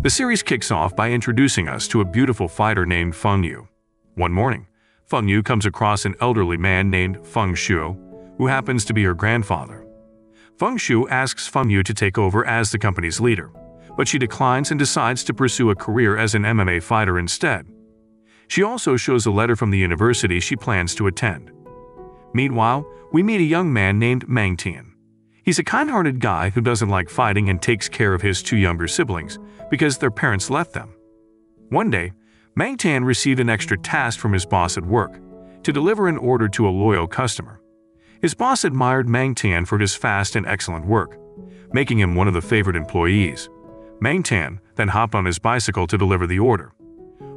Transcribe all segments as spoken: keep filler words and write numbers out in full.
The series kicks off by introducing us to a beautiful fighter named Feng Yu. One morning, Feng Yu comes across an elderly man named Feng Shuo, who happens to be her grandfather. Feng Shuo asks Feng Yu to take over as the company's leader, but she declines and decides to pursue a career as an M M A fighter instead. She also shows a letter from the university she plans to attend. Meanwhile, we meet a young man named Meng Tian. He's a kind-hearted guy who doesn't like fighting and takes care of his two younger siblings because their parents left them. One day, Meng Tian received an extra task from his boss at work, to deliver an order to a loyal customer. His boss admired Meng Tian for his fast and excellent work, making him one of the favorite employees. Meng Tian then hopped on his bicycle to deliver the order.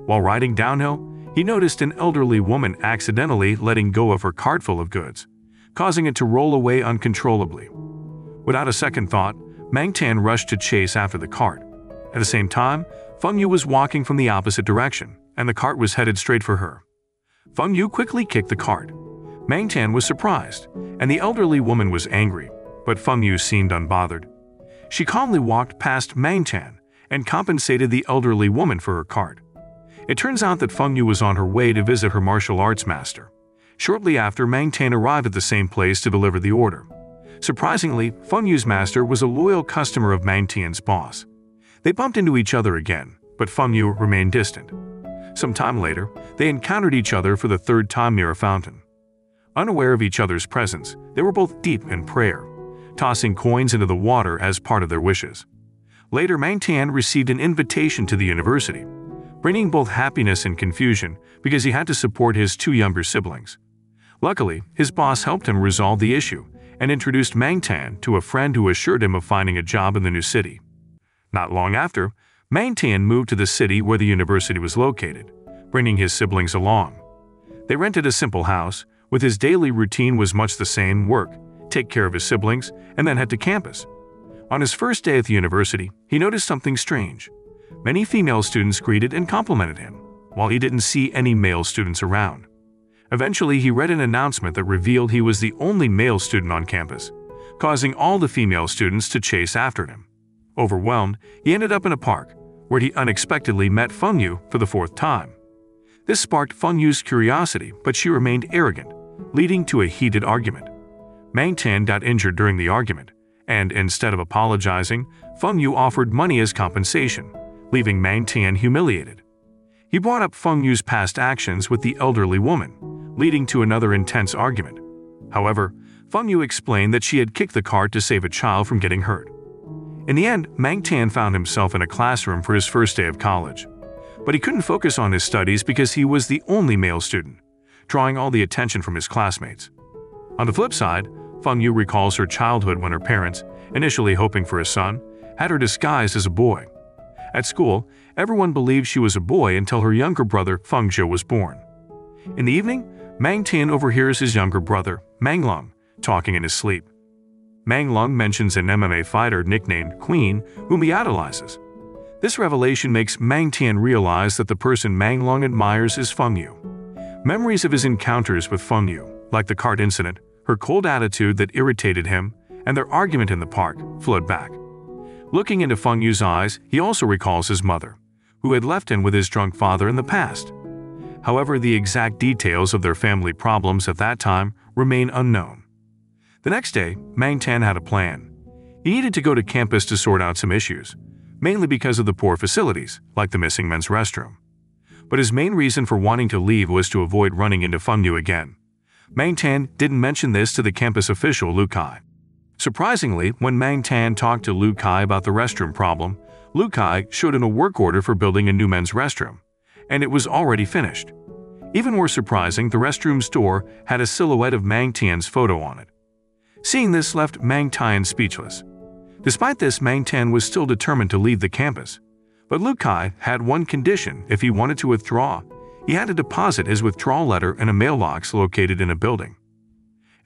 While riding downhill, he noticed an elderly woman accidentally letting go of her cart full of goods, causing it to roll away uncontrollably. Without a second thought, Meng Tian rushed to chase after the cart. At the same time, Feng Yu was walking from the opposite direction, and the cart was headed straight for her. Feng Yu quickly kicked the cart. Meng Tian was surprised, and the elderly woman was angry, but Feng Yu seemed unbothered. She calmly walked past Meng Tian and compensated the elderly woman for her cart. It turns out that Feng Yu was on her way to visit her martial arts master. Shortly after, Meng Tian arrived at the same place to deliver the order. Surprisingly, Feng Yu's master was a loyal customer of Meng Tian's boss. They bumped into each other again, but Feng Yu remained distant. Some time later, they encountered each other for the third time near a fountain. Unaware of each other's presence, they were both deep in prayer, tossing coins into the water as part of their wishes. Later, Meng Tian received an invitation to the university, bringing both happiness and confusion because he had to support his two younger siblings. Luckily, his boss helped him resolve the issue and introduced Meng Tian to a friend who assured him of finding a job in the new city. Not long after, Meng Tian moved to the city where the university was located, bringing his siblings along. They rented a simple house, with his daily routine was much the same: work, take care of his siblings, and then head to campus. On his first day at the university, he noticed something strange. Many female students greeted and complimented him, while he didn't see any male students around. Eventually, he read an announcement that revealed he was the only male student on campus, causing all the female students to chase after him. Overwhelmed, he ended up in a park, where he unexpectedly met Feng Yu for the fourth time. This sparked Feng Yu's curiosity, but she remained arrogant, leading to a heated argument. Meng Tian got injured during the argument, and instead of apologizing, Feng Yu offered money as compensation, leaving Meng Tian humiliated. He brought up Feng Yu's past actions with the elderly woman, leading to another intense argument. However, Feng Yu explained that she had kicked the cart to save a child from getting hurt. In the end, Meng Tian found himself in a classroom for his first day of college. But he couldn't focus on his studies because he was the only male student, drawing all the attention from his classmates. On the flip side, Feng Yu recalls her childhood when her parents, initially hoping for a son, had her disguised as a boy. At school, everyone believed she was a boy until her younger brother, Feng Zhu, was born. In the evening, Meng Tian overhears his younger brother, Meng Long, talking in his sleep. Meng Long mentions an M M A fighter nicknamed Queen, whom he idolizes. This revelation makes Meng Tian realize that the person Meng Long admires is Feng Yu. Memories of his encounters with Feng Yu, like the cart incident, her cold attitude that irritated him, and their argument in the park, flood back. Looking into Feng Yu's eyes, he also recalls his mother, who had left him with his drunk father in the past. However, the exact details of their family problems at that time remain unknown. The next day, Meng Tian had a plan. He needed to go to campus to sort out some issues, mainly because of the poor facilities, like the missing men's restroom. But his main reason for wanting to leave was to avoid running into Feng Yu again. Meng Tian didn't mention this to the campus official Lu Kai. Surprisingly, when Meng Tian talked to Lu Kai about the restroom problem, Lu Kai showed him a work order for building a new men's restroom, and it was already finished. Even more surprising, the restroom's door had a silhouette of Meng Tian's photo on it. Seeing this left Meng Tian speechless. Despite this, Meng Tian was still determined to leave the campus, but Lu Kai had one condition: if he wanted to withdraw, he had to deposit his withdrawal letter in a mailbox located in a building.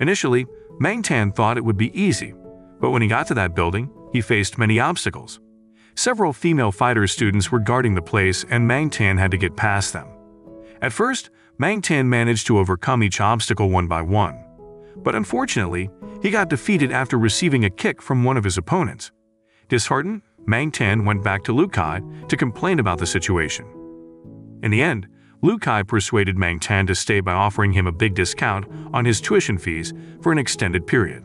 Initially, Meng Tian thought it would be easy, but when he got to that building, he faced many obstacles. Several female fighter students were guarding the place, and Meng Tian had to get past them. At first, Meng Tian managed to overcome each obstacle one by one, but unfortunately, he got defeated after receiving a kick from one of his opponents. Disheartened, Meng Tian went back to Lu Kai to complain about the situation. In the end, Lu Kai persuaded Meng Tian to stay by offering him a big discount on his tuition fees for an extended period.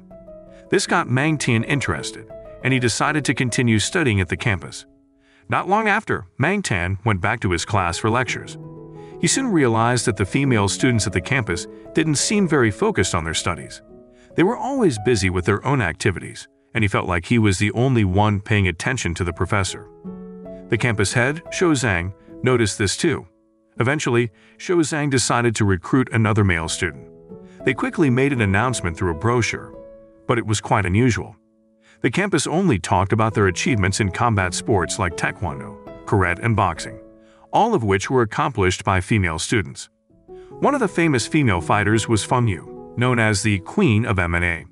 This got Meng Tian interested, and he decided to continue studying at the campus. Not long after, Meng Tian went back to his class for lectures. He soon realized that the female students at the campus didn't seem very focused on their studies. They were always busy with their own activities, and he felt like he was the only one paying attention to the professor. The campus head, Shou Zhang, noticed this too. Eventually, Shou Zhang decided to recruit another male student. They quickly made an announcement through a brochure, but it was quite unusual. The campus only talked about their achievements in combat sports like taekwondo, karate, and boxing, all of which were accomplished by female students. One of the famous female fighters was Feng Yu, known as the Queen of M M A.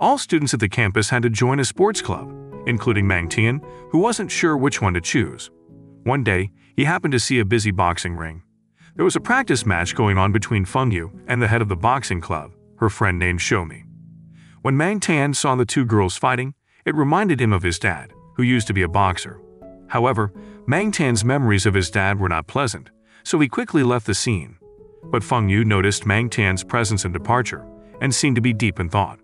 All students at the campus had to join a sports club, including Meng Tian, who wasn't sure which one to choose. One day, he happened to see a busy boxing ring. There was a practice match going on between Feng Yu and the head of the boxing club, her friend named Xiao Mei. When Meng Tian saw the two girls fighting, it reminded him of his dad, who used to be a boxer. However, Meng Tian's memories of his dad were not pleasant, so he quickly left the scene. But Feng Yu noticed Meng Tian's presence and departure, and seemed to be deep in thought.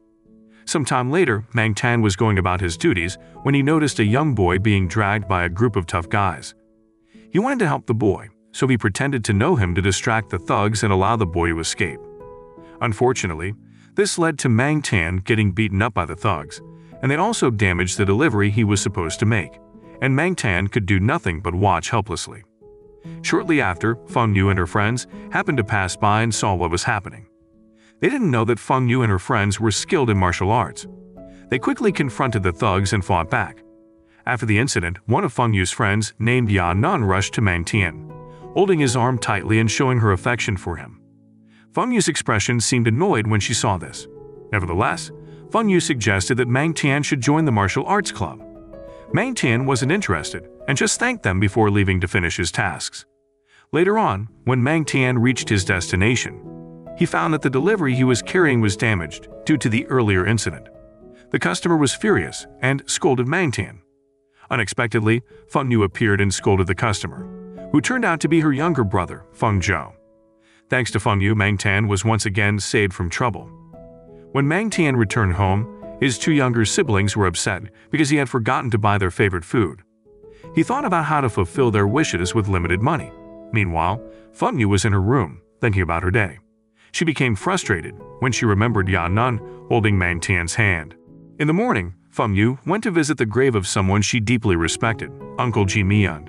Sometime later, Meng Tian was going about his duties when he noticed a young boy being dragged by a group of tough guys. He wanted to help the boy, so he pretended to know him to distract the thugs and allow the boy to escape. Unfortunately, this led to Meng Tian getting beaten up by the thugs, and they also damaged the delivery he was supposed to make, and Meng Tian could do nothing but watch helplessly. Shortly after, Feng Yu and her friends happened to pass by and saw what was happening. They didn't know that Feng Yu and her friends were skilled in martial arts. They quickly confronted the thugs and fought back. After the incident, one of Feng Yu's friends named Yan Nan rushed to Meng Tian, holding his arm tightly and showing her affection for him. Feng Yu's expression seemed annoyed when she saw this. Nevertheless, Feng Yu suggested that Meng Tian should join the martial arts club. Meng Tian wasn't interested and just thanked them before leaving to finish his tasks. Later on, when Meng Tian reached his destination, he found that the delivery he was carrying was damaged due to the earlier incident. The customer was furious and scolded Meng Tian. Unexpectedly, Feng Yu appeared and scolded the customer, who turned out to be her younger brother, Feng Zhou. Thanks to Feng Yu, Meng Tian was once again saved from trouble. When Meng Tian returned home, his two younger siblings were upset because he had forgotten to buy their favorite food. He thought about how to fulfill their wishes with limited money. Meanwhile, Feng Yu was in her room, thinking about her day. She became frustrated when she remembered Yan Nan holding Meng Tian's hand. In the morning, Feng Yu went to visit the grave of someone she deeply respected, Uncle Ji Mian.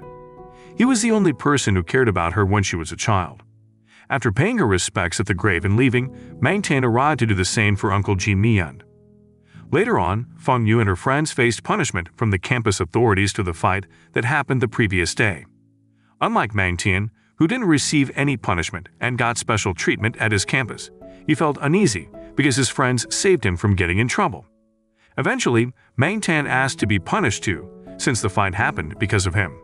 He was the only person who cared about her when she was a child. After paying her respects at the grave and leaving, Meng Tian arrived to do the same for Uncle Ji Mian. Later on, Feng Yu and her friends faced punishment from the campus authorities to the fight that happened the previous day. Unlike Meng Tian, who didn't receive any punishment and got special treatment at his campus, he felt uneasy because his friends saved him from getting in trouble. Eventually, Meng Tian asked to be punished too, since the fight happened because of him.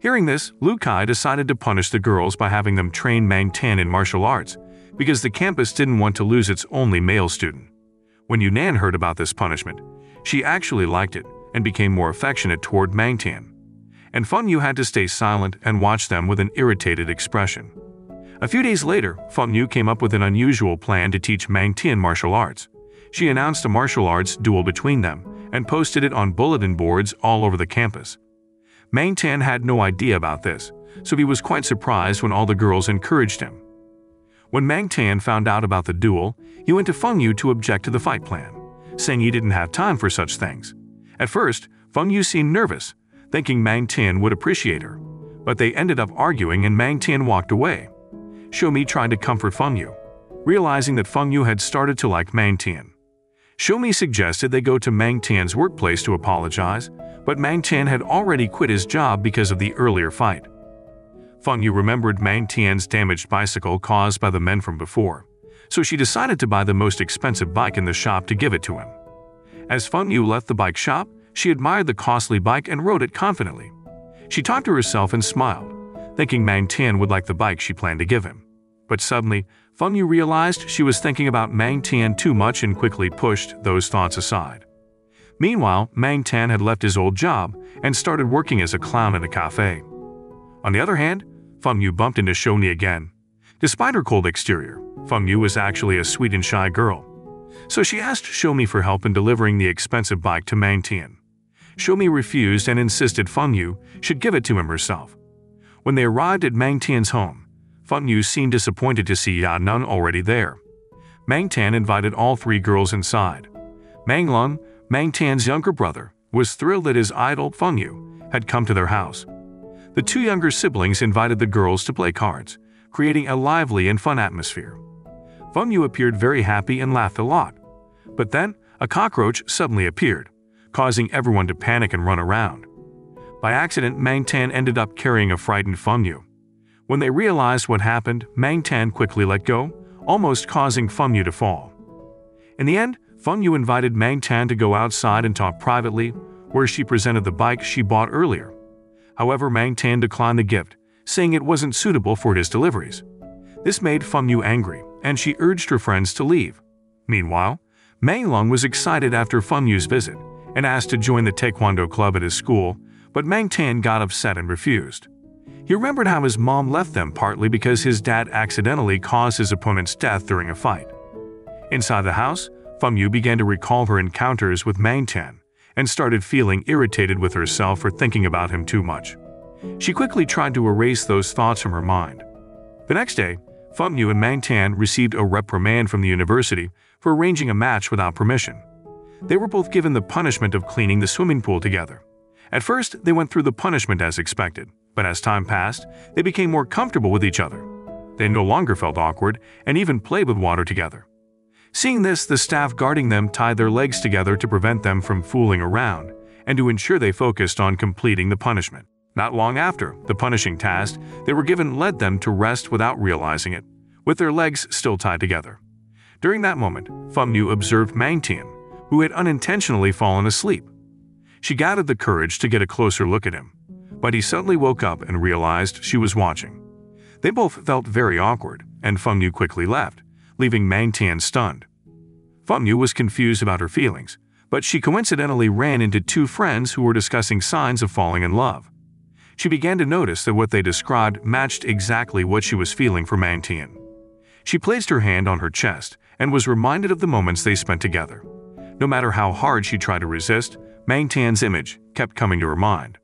Hearing this, Lu Kai decided to punish the girls by having them train Meng Tian in martial arts, because the campus didn't want to lose its only male student. When Yan Nan heard about this punishment, she actually liked it and became more affectionate toward Meng Tian. And Feng Yu had to stay silent and watch them with an irritated expression. A few days later, Feng Yu came up with an unusual plan to teach Meng Tian martial arts. She announced a martial arts duel between them and posted it on bulletin boards all over the campus. Meng Tian had no idea about this, so he was quite surprised when all the girls encouraged him. When Meng Tian found out about the duel, he went to Feng Yu to object to the fight plan, saying he didn't have time for such things. At first, Feng Yu seemed nervous, thinking Meng Tian would appreciate her, but they ended up arguing and Meng Tian walked away. Xiao Mei tried to comfort Feng Yu, realizing that Feng Yu had started to like Meng Tian. Xiao Mei suggested they go to Meng Tian's workplace to apologize, but Meng Tian had already quit his job because of the earlier fight. Feng Yu remembered Meng Tian's damaged bicycle caused by the men from before, so she decided to buy the most expensive bike in the shop to give it to him. As Feng Yu left the bike shop, she admired the costly bike and rode it confidently. She talked to herself and smiled, thinking Meng Tian would like the bike she planned to give him. But suddenly, Feng Yu realized she was thinking about Meng Tian too much and quickly pushed those thoughts aside. Meanwhile, Meng Tian had left his old job and started working as a clown at a cafe. On the other hand, Feng Yu bumped into Shou Ni again. Despite her cold exterior, Feng Yu was actually a sweet and shy girl. So she asked Shou Ni for help in delivering the expensive bike to Meng Tian. Shou Ni refused and insisted Feng Yu should give it to him herself. When they arrived at Meng Tian's home, Feng Yu seemed disappointed to see Yan Nan already there. Meng Tian invited all three girls inside. Meng Long, Meng Tian's younger brother, was thrilled that his idol, Feng Yu, had come to their house. The two younger siblings invited the girls to play cards, creating a lively and fun atmosphere. Feng Yu appeared very happy and laughed a lot. But then, a cockroach suddenly appeared, causing everyone to panic and run around. By accident, Meng Tian ended up carrying a frightened Feng Yu. When they realized what happened, Meng Tian quickly let go, almost causing Feng Yu to fall. In the end, Feng Yu invited Meng Tian to go outside and talk privately, where she presented the bike she bought earlier. However, Meng Tian declined the gift, saying it wasn't suitable for his deliveries. This made Feng Yu angry, and she urged her friends to leave. Meanwhile, Meng Long was excited after Feng Yu's visit and asked to join the taekwondo club at his school, but Meng Tian got upset and refused. He remembered how his mom left them partly because his dad accidentally caused his opponent's death during a fight. Inside the house, Feng Yu began to recall her encounters with Meng Tian and started feeling irritated with herself for thinking about him too much. She quickly tried to erase those thoughts from her mind. The next day, Feng Yu and Meng Tian received a reprimand from the university for arranging a match without permission. They were both given the punishment of cleaning the swimming pool together. At first, they went through the punishment as expected, but as time passed, they became more comfortable with each other. They no longer felt awkward and even played with water together. Seeing this, the staff guarding them tied their legs together to prevent them from fooling around and to ensure they focused on completing the punishment. Not long after the punishing task they were given led them to rest without realizing it, with their legs still tied together. During that moment, Feng Yu observed Meng Tian, who had unintentionally fallen asleep. She gathered the courage to get a closer look at him, but he suddenly woke up and realized she was watching. They both felt very awkward, and Feng Yu quickly left, leaving Meng Tian stunned. Feng Yu was confused about her feelings, but she coincidentally ran into two friends who were discussing signs of falling in love. She began to notice that what they described matched exactly what she was feeling for Meng Tian. She placed her hand on her chest and was reminded of the moments they spent together. No matter how hard she tried to resist, Meng Tian's image kept coming to her mind.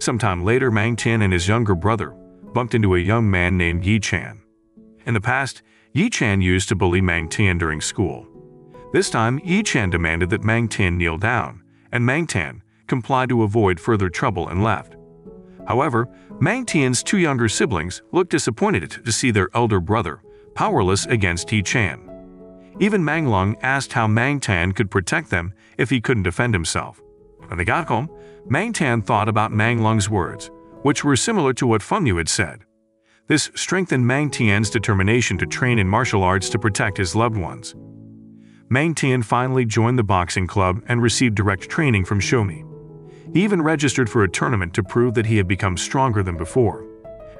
Sometime later, Meng Tian and his younger brother bumped into a young man named Yi Chan. In the past, Yi Chan used to bully Meng Tian during school. This time, Yi Chan demanded that Meng Tian kneel down, and Meng Tian complied to avoid further trouble and left. However, Meng Tian's two younger siblings looked disappointed to see their elder brother powerless against Yi Chan. Even Meng Long asked how Meng Tian could protect them if he couldn't defend himself. When they got home, Meng Tian thought about Meng Long's words, which were similar to what Feng Yu had said. This strengthened Meng Tian's determination to train in martial arts to protect his loved ones. Meng Tian finally joined the boxing club and received direct training from Shou Mei. He even registered for a tournament to prove that he had become stronger than before.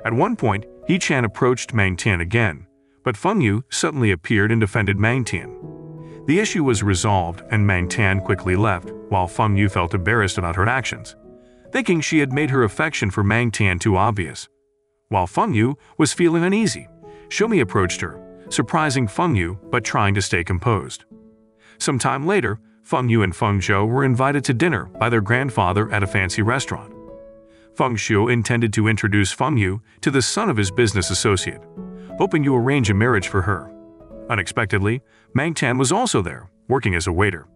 At one point, Yi Chan approached Meng Tian again, but Feng Yu suddenly appeared and defended Meng Tian. The issue was resolved and Meng Tian quickly left, while Feng Yu felt embarrassed about her actions, thinking she had made her affection for Meng Tian too obvious. While Feng Yu was feeling uneasy, Shou Mei approached her, surprising Feng Yu but trying to stay composed. Sometime later, Feng Yu and Feng Zhou were invited to dinner by their grandfather at a fancy restaurant. Feng Shuo intended to introduce Feng Yu to the son of his business associate, hoping to arrange a marriage for her. Unexpectedly, Meng Tian was also there, working as a waiter.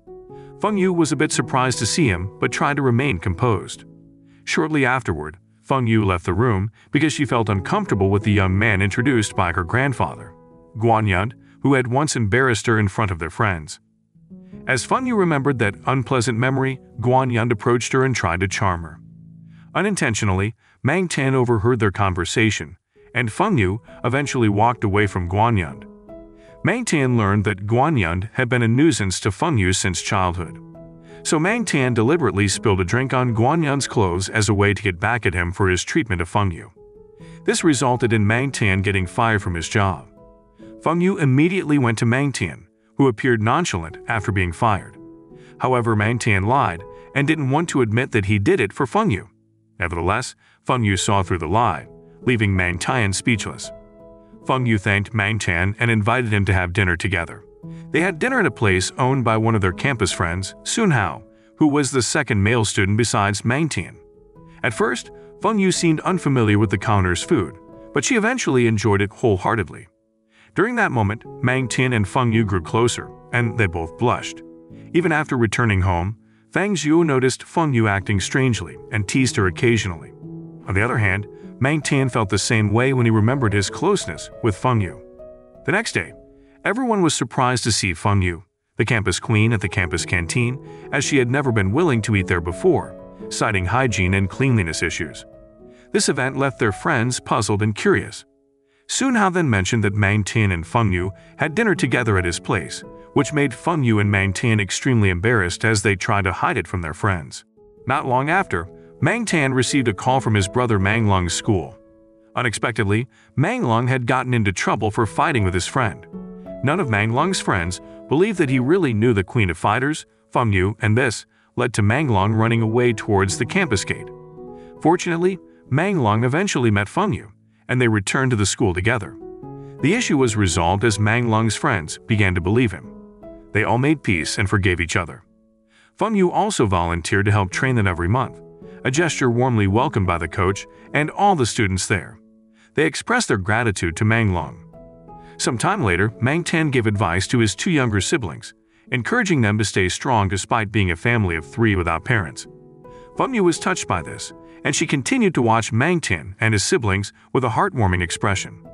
Feng Yu was a bit surprised to see him but tried to remain composed. Shortly afterward, Feng Yu left the room because she felt uncomfortable with the young man introduced by her grandfather, Guan Yan, who had once embarrassed her in front of their friends. As Feng Yu remembered that unpleasant memory, Guan Yan approached her and tried to charm her. Unintentionally, Meng Tian overheard their conversation, and Feng Yu eventually walked away from Guan Yan. Meng Tian learned that Guan Yan had been a nuisance to Feng Yu since childhood. So Meng Tian deliberately spilled a drink on Guan Yan's clothes as a way to get back at him for his treatment of Feng Yu. This resulted in Meng Tian getting fired from his job. Feng Yu immediately went to Meng Tian, who appeared nonchalant after being fired. However, Meng Tian lied and didn't want to admit that he did it for Feng Yu. Nevertheless, Feng Yu saw through the lie, leaving Meng Tian speechless. Feng Yu thanked Meng Tian and invited him to have dinner together. They had dinner at a place owned by one of their campus friends, Sun Hao, who was the second male student besides Meng Tian. At first, Feng Yu seemed unfamiliar with the counter's food, but she eventually enjoyed it wholeheartedly. During that moment, Meng Tian and Feng Yu grew closer, and they both blushed. Even after returning home, Feng Zhu noticed Feng Yu acting strangely and teased her occasionally. On the other hand, Meng Tian felt the same way when he remembered his closeness with Feng Yu. The next day, everyone was surprised to see Feng Yu, the campus queen, at the campus canteen, as she had never been willing to eat there before, citing hygiene and cleanliness issues. This event left their friends puzzled and curious. Sun Hao then mentioned that Meng Tian and Feng Yu had dinner together at his place, which made Feng Yu and Meng Tian extremely embarrassed as they tried to hide it from their friends. Not long after, Meng Tian received a call from his brother Meng Long's school. Unexpectedly, Meng Long had gotten into trouble for fighting with his friend. None of Meng Long's friends believed that he really knew the Queen of Fighters, Feng Yu, and this led to Meng Long running away towards the campus gate. Fortunately, Meng Long eventually met Feng Yu, and they returned to the school together. The issue was resolved as Meng Long's friends began to believe him. They all made peace and forgave each other. Feng Yu also volunteered to help train them every month, a gesture warmly welcomed by the coach and all the students there. They expressed their gratitude to Meng Long. Some time later, Meng Tian gave advice to his two younger siblings, encouraging them to stay strong despite being a family of three without parents. Feng Yu was touched by this, and she continued to watch Meng Tian and his siblings with a heartwarming expression.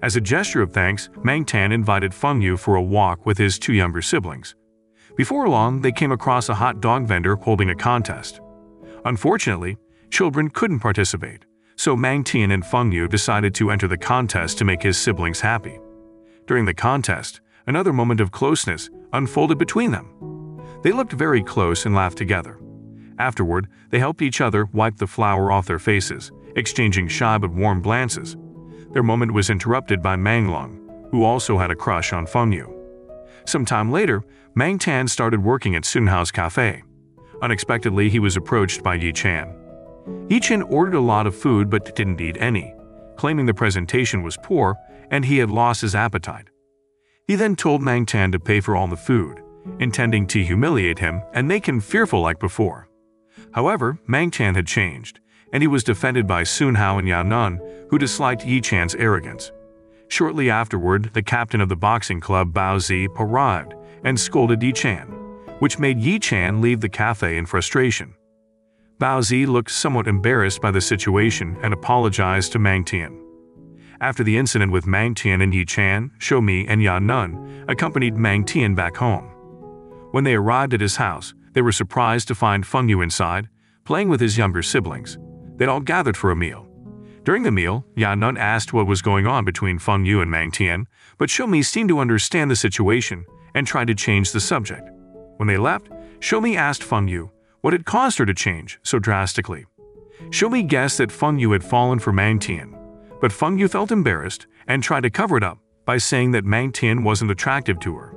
As a gesture of thanks, Meng Tian invited Feng Yu for a walk with his two younger siblings. Before long, they came across a hot dog vendor holding a contest. Unfortunately, children couldn't participate, so Meng Tian and Feng Yu decided to enter the contest to make his siblings happy. During the contest, another moment of closeness unfolded between them. They looked very close and laughed together. Afterward, they helped each other wipe the flour off their faces, exchanging shy but warm glances. Their moment was interrupted by Meng Long, who also had a crush on Feng Yu. Some time later, Meng Tian started working at Sun Hao's cafe. Unexpectedly, he was approached by Yi Chan. Yi Chan ordered a lot of food but didn't eat any, claiming the presentation was poor and he had lost his appetite. He then told Meng Tian to pay for all the food, intending to humiliate him and make him fearful like before. However, Meng Tian had changed, and he was defended by Sun Hao and Yan Nan, who disliked Yi Chan's arrogance. Shortly afterward, the captain of the boxing club Bao Zi arrived and scolded Yi Chan, which made Yi Chan leave the cafe in frustration. Bao Zi looked somewhat embarrassed by the situation and apologized to Meng Tian. After the incident with Meng Tian and Yi Chan, Xiao Mei and Yan Nan accompanied Meng Tian back home. When they arrived at his house, they were surprised to find Feng Yu inside, playing with his younger siblings. They'd all gathered for a meal. During the meal, Yan Nan asked what was going on between Feng Yu and Meng Tian, but Xiao Mei seemed to understand the situation and tried to change the subject. When they left, Xiao Mei asked Feng Yu what had caused her to change so drastically. Xiao Mei guessed that Feng Yu had fallen for Meng Tian, but Feng Yu felt embarrassed and tried to cover it up by saying that Meng Tian wasn't attractive to her.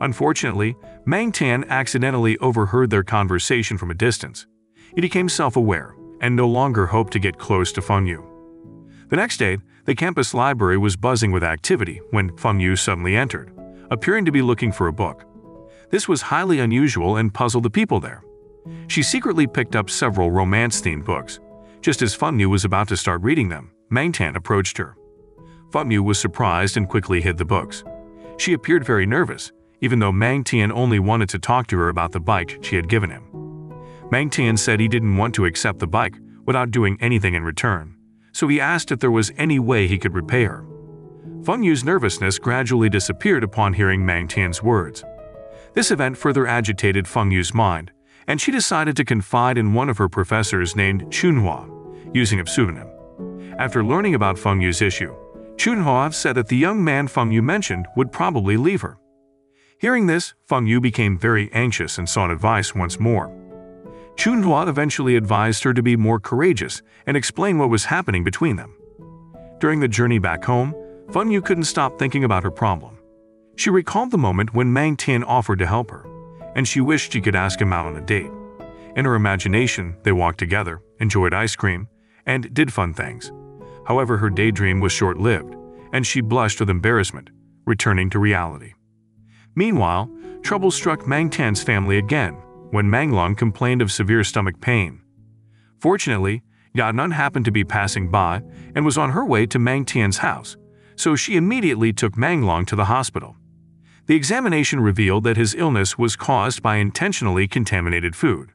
Unfortunately, Meng Tian accidentally overheard their conversation from a distance. He became self-aware and no longer hoped to get close to Feng Yu. The next day, the campus library was buzzing with activity when Feng Yu suddenly entered, appearing to be looking for a book. This was highly unusual and puzzled the people there. She secretly picked up several romance-themed books. Just as Feng Yu was about to start reading them, Meng Tian approached her. Feng Yu was surprised and quickly hid the books. She appeared very nervous, even though Meng Tian only wanted to talk to her about the bike she had given him. Meng Tian said he didn't want to accept the bike without doing anything in return, so he asked if there was any way he could repay her. Feng Yu's nervousness gradually disappeared upon hearing Meng Tian's words. This event further agitated Feng Yu's mind, and she decided to confide in one of her professors named Chunhua, using a pseudonym. After learning about Feng Yu's issue, Chunhua said that the young man Feng Yu mentioned would probably leave her. Hearing this, Feng Yu became very anxious and sought advice once more. Chunhua eventually advised her to be more courageous and explain what was happening between them. During the journey back home, Feng Yu couldn't stop thinking about her problem. She recalled the moment when Meng Tian offered to help her, and she wished she could ask him out on a date. In her imagination, they walked together, enjoyed ice cream, and did fun things. However, her daydream was short-lived, and she blushed with embarrassment, returning to reality. Meanwhile, trouble struck Meng Tian's family again when Meng Long complained of severe stomach pain. Fortunately, Yan Nan happened to be passing by and was on her way to Meng Tian's house, so she immediately took Meng Long to the hospital. The examination revealed that his illness was caused by intentionally contaminated food,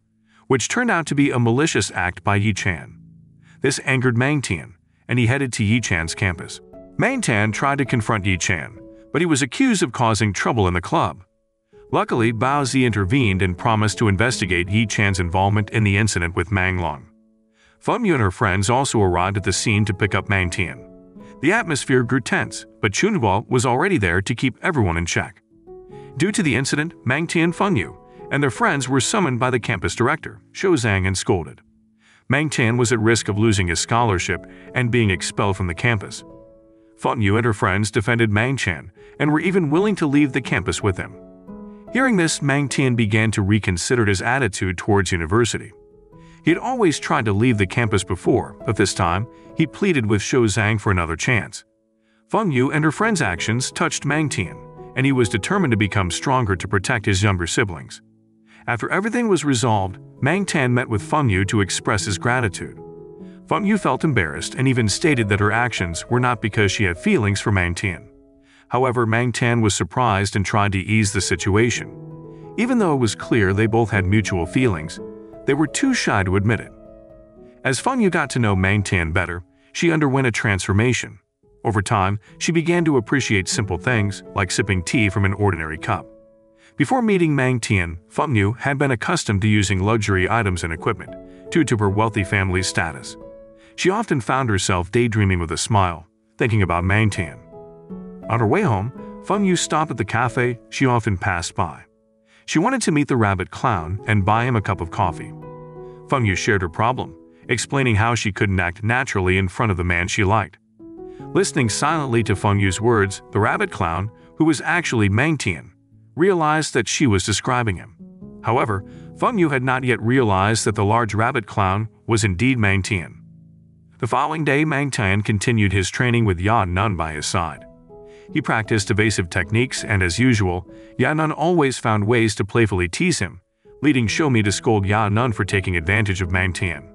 which turned out to be a malicious act by Yi Chan. This angered Meng Tian, and he headed to Yi Chan's campus. Meng Tian tried to confront Yi Chan, but he was accused of causing trouble in the club. Luckily, Bao Zi intervened and promised to investigate Yi Chan's involvement in the incident with Meng Long. Feng Yu and her friends also arrived at the scene to pick up Meng Tian. The atmosphere grew tense, but Chunhuo was already there to keep everyone in check. Due to the incident, Meng Tian, Feng Yu, and their friends were summoned by the campus director, Shou Zhang, and scolded. Meng Tian was at risk of losing his scholarship and being expelled from the campus. Feng Yu and her friends defended Meng Tian and were even willing to leave the campus with him. Hearing this, Meng Tian began to reconsider his attitude towards university. He had always tried to leave the campus before, but this time, he pleaded with Shou Zhang for another chance. Feng Yu and her friend's actions touched Meng Tian, and he was determined to become stronger to protect his younger siblings. After everything was resolved, Meng Tian met with Feng Yu to express his gratitude. Feng Yu felt embarrassed and even stated that her actions were not because she had feelings for Meng Tian. However, Meng Tian was surprised and tried to ease the situation. Even though it was clear they both had mutual feelings, they were too shy to admit it. As Feng Yu got to know Meng Tian better, she underwent a transformation. Over time, she began to appreciate simple things like sipping tea from an ordinary cup. Before meeting Meng Tian, Feng Yu had been accustomed to using luxury items and equipment, due to her wealthy family's status. She often found herself daydreaming with a smile, thinking about Meng Tian. On her way home, Feng Yu stopped at the cafe she often passed by. She wanted to meet the rabbit clown and buy him a cup of coffee. Feng Yu shared her problem, explaining how she couldn't act naturally in front of the man she liked. Listening silently to Feng Yu's words, the rabbit clown, who was actually Meng Tian, realized that she was describing him. However, Feng Yu had not yet realized that the large rabbit clown was indeed Meng Tian. The following day, Meng Tian continued his training with Yan Nan by his side. He practiced evasive techniques, and as usual, Yan Nan always found ways to playfully tease him, leading Xiao Mei to scold Yan Nan for taking advantage of Meng Tian.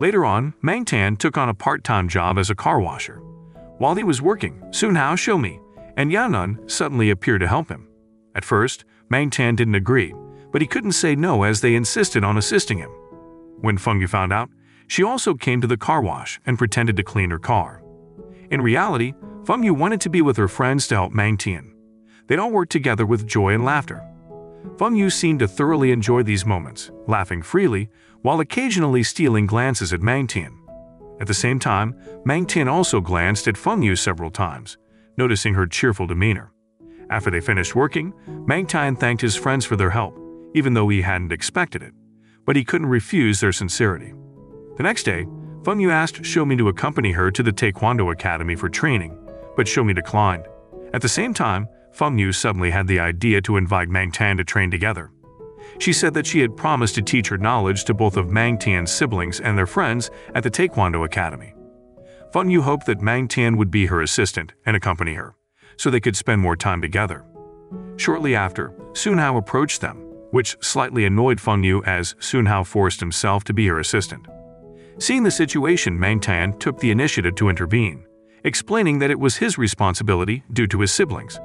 Later on, Meng Tian took on a part-time job as a car washer. While he was working, Sun Hao, Xiao Mei, and Yan Nan suddenly appeared to help him. At first, Meng Tian didn't agree, but he couldn't say no as they insisted on assisting him. When Feng Yu found out, she also came to the car wash and pretended to clean her car. In reality, Feng Yu wanted to be with her friends to help Meng Tian. They'd all worked together with joy and laughter. Feng Yu seemed to thoroughly enjoy these moments, laughing freely, while occasionally stealing glances at Meng Tian. At the same time, Meng Tian also glanced at Feng Yu several times, noticing her cheerful demeanor. After they finished working, Meng Tian thanked his friends for their help, even though he hadn't expected it, but he couldn't refuse their sincerity. The next day, Feng Yu asked Xiao Mei to accompany her to the Taekwondo Academy for training, but Xiao Mei declined. At the same time, Feng Yu suddenly had the idea to invite Meng Tian to train together. She said that she had promised to teach her knowledge to both of Meng Tian's siblings and their friends at the Taekwondo Academy. Feng Yu hoped that Meng Tian would be her assistant and accompany her, so they could spend more time together. Shortly after, Sun Hao approached them, which slightly annoyed Feng Yu as Sun Hao forced himself to be her assistant. Seeing the situation, Meng Tian took the initiative to intervene, explaining that it was his responsibility due to his siblings.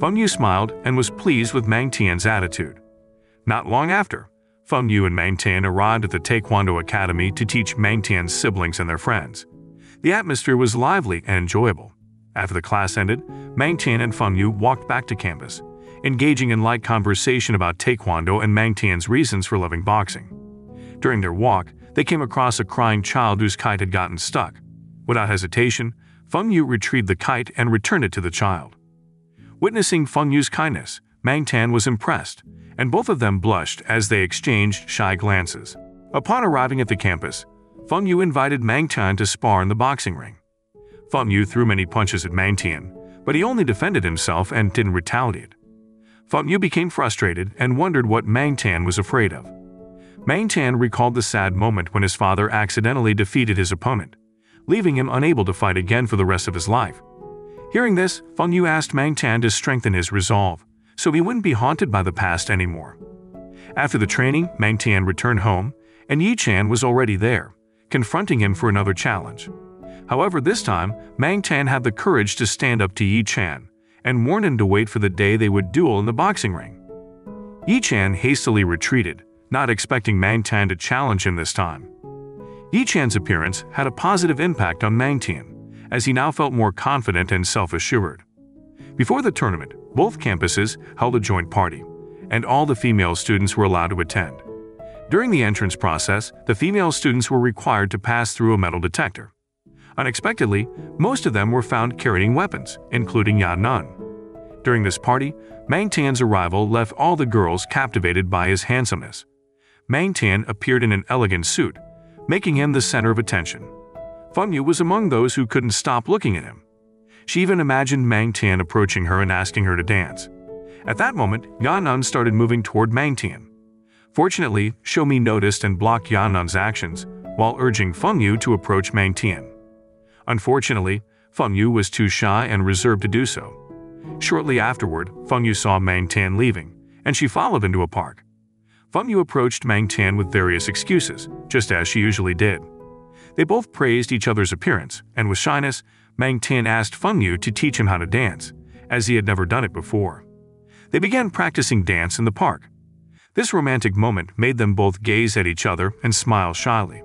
Feng Yu smiled and was pleased with Meng Tian's attitude. Not long after, Feng Yu and Meng Tian arrived at the Taekwondo Academy to teach Meng Tian's siblings and their friends. The atmosphere was lively and enjoyable. After the class ended, Meng Tian and Feng Yu walked back to campus, engaging in light conversation about Taekwondo and Meng Tian's reasons for loving boxing. During their walk, they came across a crying child whose kite had gotten stuck. Without hesitation, Feng Yu retrieved the kite and returned it to the child. Witnessing Feng Yu's kindness, Meng Tian was impressed, and both of them blushed as they exchanged shy glances. Upon arriving at the campus, Feng Yu invited Meng Tian to spar in the boxing ring. Feng Yu threw many punches at Meng Tian, but he only defended himself and didn't retaliate. Feng Yu became frustrated and wondered what Meng Tian was afraid of. Meng Tian recalled the sad moment when his father accidentally defeated his opponent, leaving him unable to fight again for the rest of his life. Hearing this, Feng Yu asked Meng Tian to strengthen his resolve, so he wouldn't be haunted by the past anymore. After the training, Meng Tian returned home, and Yi Chan was already there, confronting him for another challenge. However, this time, Meng Tian had the courage to stand up to Yi Chan, and warned him to wait for the day they would duel in the boxing ring. Yi Chan hastily retreated, not expecting Meng Tian to challenge him this time. Yi Chan's appearance had a positive impact on Meng Tian, as he now felt more confident and self-assured. Before the tournament, both campuses held a joint party, and all the female students were allowed to attend. During the entrance process, the female students were required to pass through a metal detector. Unexpectedly, most of them were found carrying weapons, including Yan Nan. During this party, Meng Tian's arrival left all the girls captivated by his handsomeness. Meng Tian appeared in an elegant suit, making him the center of attention. Feng Yu was among those who couldn't stop looking at him. She even imagined Meng Tian approaching her and asking her to dance. At that moment, Yan Nan started moving toward Meng Tian. Fortunately, Xiao Mei noticed and blocked Yan Nan's actions, while urging Feng Yu to approach Meng Tian. Unfortunately, Feng Yu was too shy and reserved to do so. Shortly afterward, Feng Yu saw Meng Tian leaving, and she followed him to a park. Feng Yu approached Meng Tian with various excuses, just as she usually did. They both praised each other's appearance, and with shyness, Meng Tian asked Feng Yu to teach him how to dance, as he had never done it before. They began practicing dance in the park. This romantic moment made them both gaze at each other and smile shyly.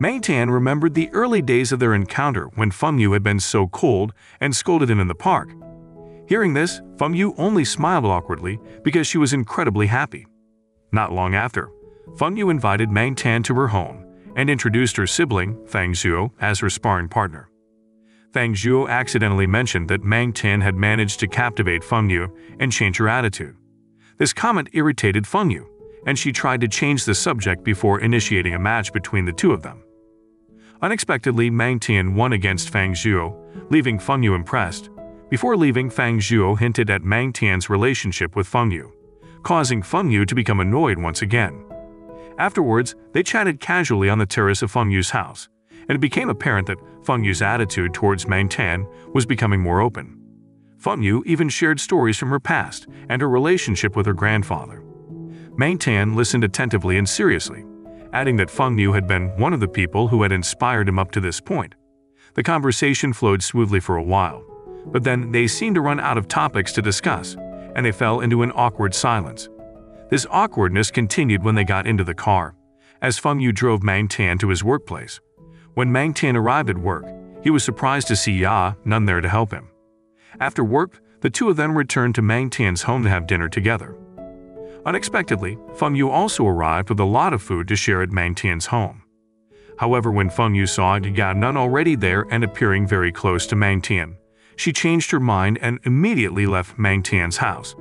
Meng Tian remembered the early days of their encounter when Feng Yu had been so cold and scolded him in the park. Hearing this, Feng Yu only smiled awkwardly because she was incredibly happy. Not long after, Feng Yu invited Meng Tian to her home and introduced her sibling, Feng Zhu, as her sparring partner. Feng Zhu accidentally mentioned that Meng Tian had managed to captivate Feng Yu and change her attitude. This comment irritated Feng Yu, and she tried to change the subject before initiating a match between the two of them. Unexpectedly, Meng Tian won against Feng Zhu, leaving Feng Yu impressed. Before leaving, Feng Zhu hinted at Meng Tian's relationship with Feng Yu, causing Feng Yu to become annoyed once again. Afterwards, they chatted casually on the terrace of Feng Yu's house, and it became apparent that Feng Yu's attitude towards Meng Tian was becoming more open. Feng Yu even shared stories from her past and her relationship with her grandfather. Meng Tian listened attentively and seriously, adding that Feng Yu had been one of the people who had inspired him up to this point. The conversation flowed smoothly for a while, but then they seemed to run out of topics to discuss, and they fell into an awkward silence. This awkwardness continued when they got into the car, as Feng Yu drove Meng Tian to his workplace. When Meng Tian arrived at work, he was surprised to see Yan Nan there to help him. After work, the two of them returned to Meng Tian's home to have dinner together. Unexpectedly, Feng Yu also arrived with a lot of food to share at Meng Tian's home. However, when Feng Yu saw Yan Nan already there and appearing very close to Meng Tian, she changed her mind and immediately left Meng Tian's house.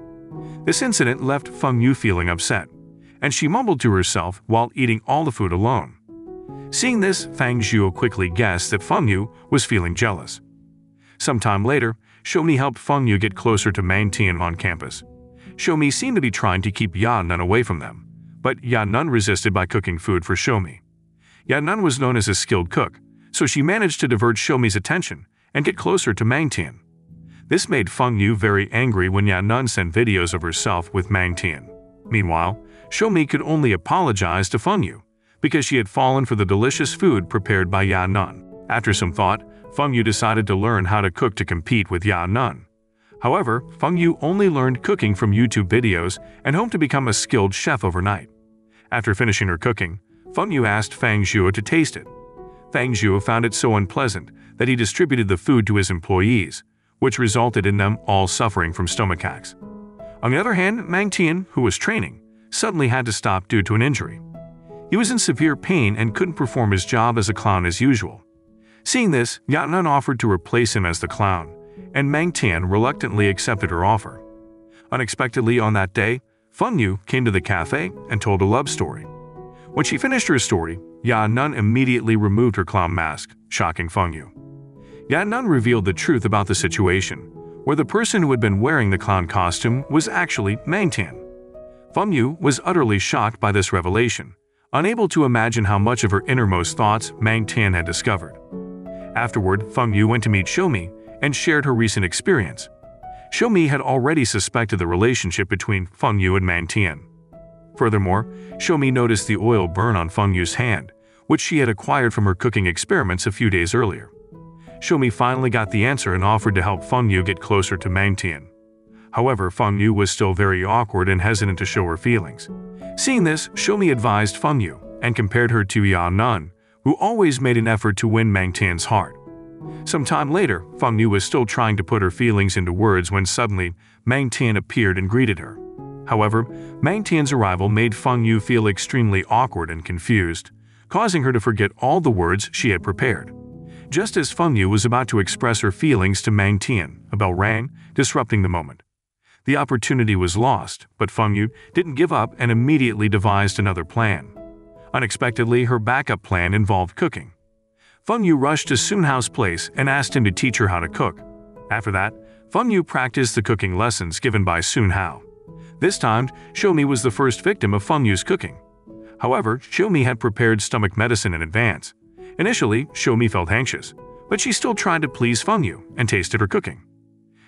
This incident left Feng Yu feeling upset, and she mumbled to herself while eating all the food alone. Seeing this, Feng Zhu quickly guessed that Feng Yu was feeling jealous. Sometime later, Xiao Mei helped Feng Yu get closer to Meng Tian on campus. Xiao Mei seemed to be trying to keep Yan Nan away from them, but Yan Nan resisted by cooking food for Xiao Mei. Yan Nan was known as a skilled cook, so she managed to divert Xiao Mei's attention and get closer to Meng Tian. This made Feng Yu very angry when Yan Nan sent videos of herself with Meng Tian. Meanwhile, Xiao Mei could only apologize to Feng Yu because she had fallen for the delicious food prepared by Yan Nan. After some thought, Feng Yu decided to learn how to cook to compete with Yan Nan. However, Feng Yu only learned cooking from YouTube videos and hoped to become a skilled chef overnight. After finishing her cooking, Feng Yu asked Feng Zhu to taste it. Feng Zhu found it so unpleasant that he distributed the food to his employees, which resulted in them all suffering from stomachaches. On the other hand, Meng Tian, who was training, suddenly had to stop due to an injury. He was in severe pain and couldn't perform his job as a clown as usual. Seeing this, Yan Nan offered to replace him as the clown, and Meng Tian reluctantly accepted her offer. Unexpectedly on that day, Feng Yu came to the cafe and told a love story. When she finished her story, Yan Nan immediately removed her clown mask, shocking Feng Yu. Yan Nan revealed the truth about the situation, where the person who had been wearing the clown costume was actually Meng Tian. Feng Yu was utterly shocked by this revelation, unable to imagine how much of her innermost thoughts Meng Tian had discovered. Afterward, Feng Yu went to meet Xiao Mei and shared her recent experience. Xiao Mei had already suspected the relationship between Feng Yu and Meng Tian. Furthermore, Xiao Mei noticed the oil burn on Feng Yu's hand, which she had acquired from her cooking experiments a few days earlier. Xiao Mei finally got the answer and offered to help Feng Yu get closer to Meng Tian. However, Feng Yu was still very awkward and hesitant to show her feelings. Seeing this, Xiao Mei advised Feng Yu and compared her to Yan Nan, who always made an effort to win Meng Tian's heart. Some time later, Feng Yu was still trying to put her feelings into words when suddenly Meng Tian appeared and greeted her. However, Meng Tian's arrival made Feng Yu feel extremely awkward and confused, causing her to forget all the words she had prepared. Just as Feng Yu was about to express her feelings to Meng Tian, a bell rang, disrupting the moment. The opportunity was lost, but Feng Yu didn't give up and immediately devised another plan. Unexpectedly, her backup plan involved cooking. Feng Yu rushed to Sun Hao's place and asked him to teach her how to cook. After that, Feng Yu practiced the cooking lessons given by Sun Hao. This time, Xiao Mei was the first victim of Feng Yu's cooking. However, Xiao Mei had prepared stomach medicine in advance. Initially, Xiao Mei felt anxious, but she still tried to please Feng Yu and tasted her cooking.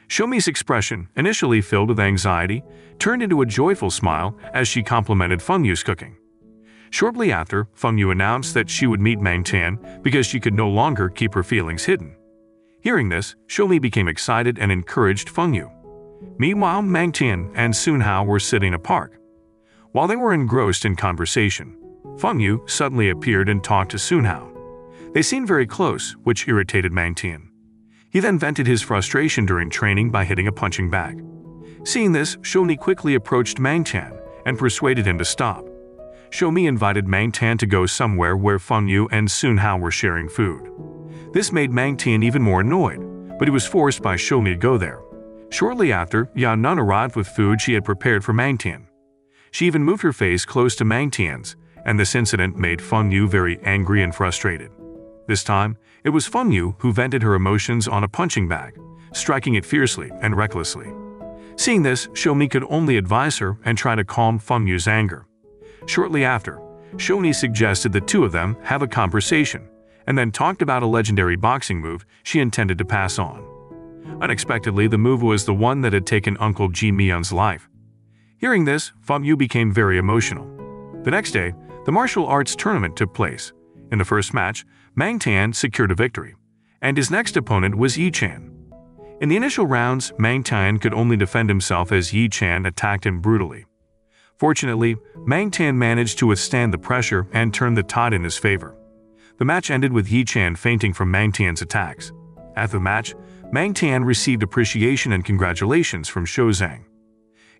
Xiao Mei's expression, initially filled with anxiety, turned into a joyful smile as she complimented Feng Yu's cooking. Shortly after, Feng Yu announced that she would meet Meng Tian because she could no longer keep her feelings hidden. Hearing this, Xiao Mei became excited and encouraged Feng Yu. Meanwhile, Meng Tian and Sun Hao were sitting in a park. While they were engrossed in conversation, Feng Yu suddenly appeared and talked to Sun Hao. They seemed very close, which irritated Meng Tian. He then vented his frustration during training by hitting a punching bag. Seeing this, Xiao Mei quickly approached Meng Tian and persuaded him to stop. Xiao Mei invited Meng Tian to go somewhere where Feng Yu and Sun Hao were sharing food. This made Meng Tian even more annoyed, but he was forced by Xiao Mei to go there. Shortly after, Yan Nan arrived with food she had prepared for Meng Tian. She even moved her face close to Meng Tian's, and this incident made Feng Yu very angry and frustrated. This time, it was Feng Yu who vented her emotions on a punching bag, striking it fiercely and recklessly. Seeing this, Xiao Mei could only advise her and try to calm Feng Yu's anger. Shortly after, Xiao Mei suggested the two of them have a conversation, and then talked about a legendary boxing move she intended to pass on. Unexpectedly, the move was the one that had taken Uncle Ji Mian's life. Hearing this, Feng Yu became very emotional. The next day, the martial arts tournament took place. In the first match, Meng Tian secured a victory, and his next opponent was Yi Chan. In the initial rounds, Meng Tian could only defend himself as Yi Chan attacked him brutally. Fortunately, Meng Tian managed to withstand the pressure and turned the tide in his favor. The match ended with Yi Chan fainting from Meng Tian's attacks. After the match, Meng Tian received appreciation and congratulations from Shou Zhang.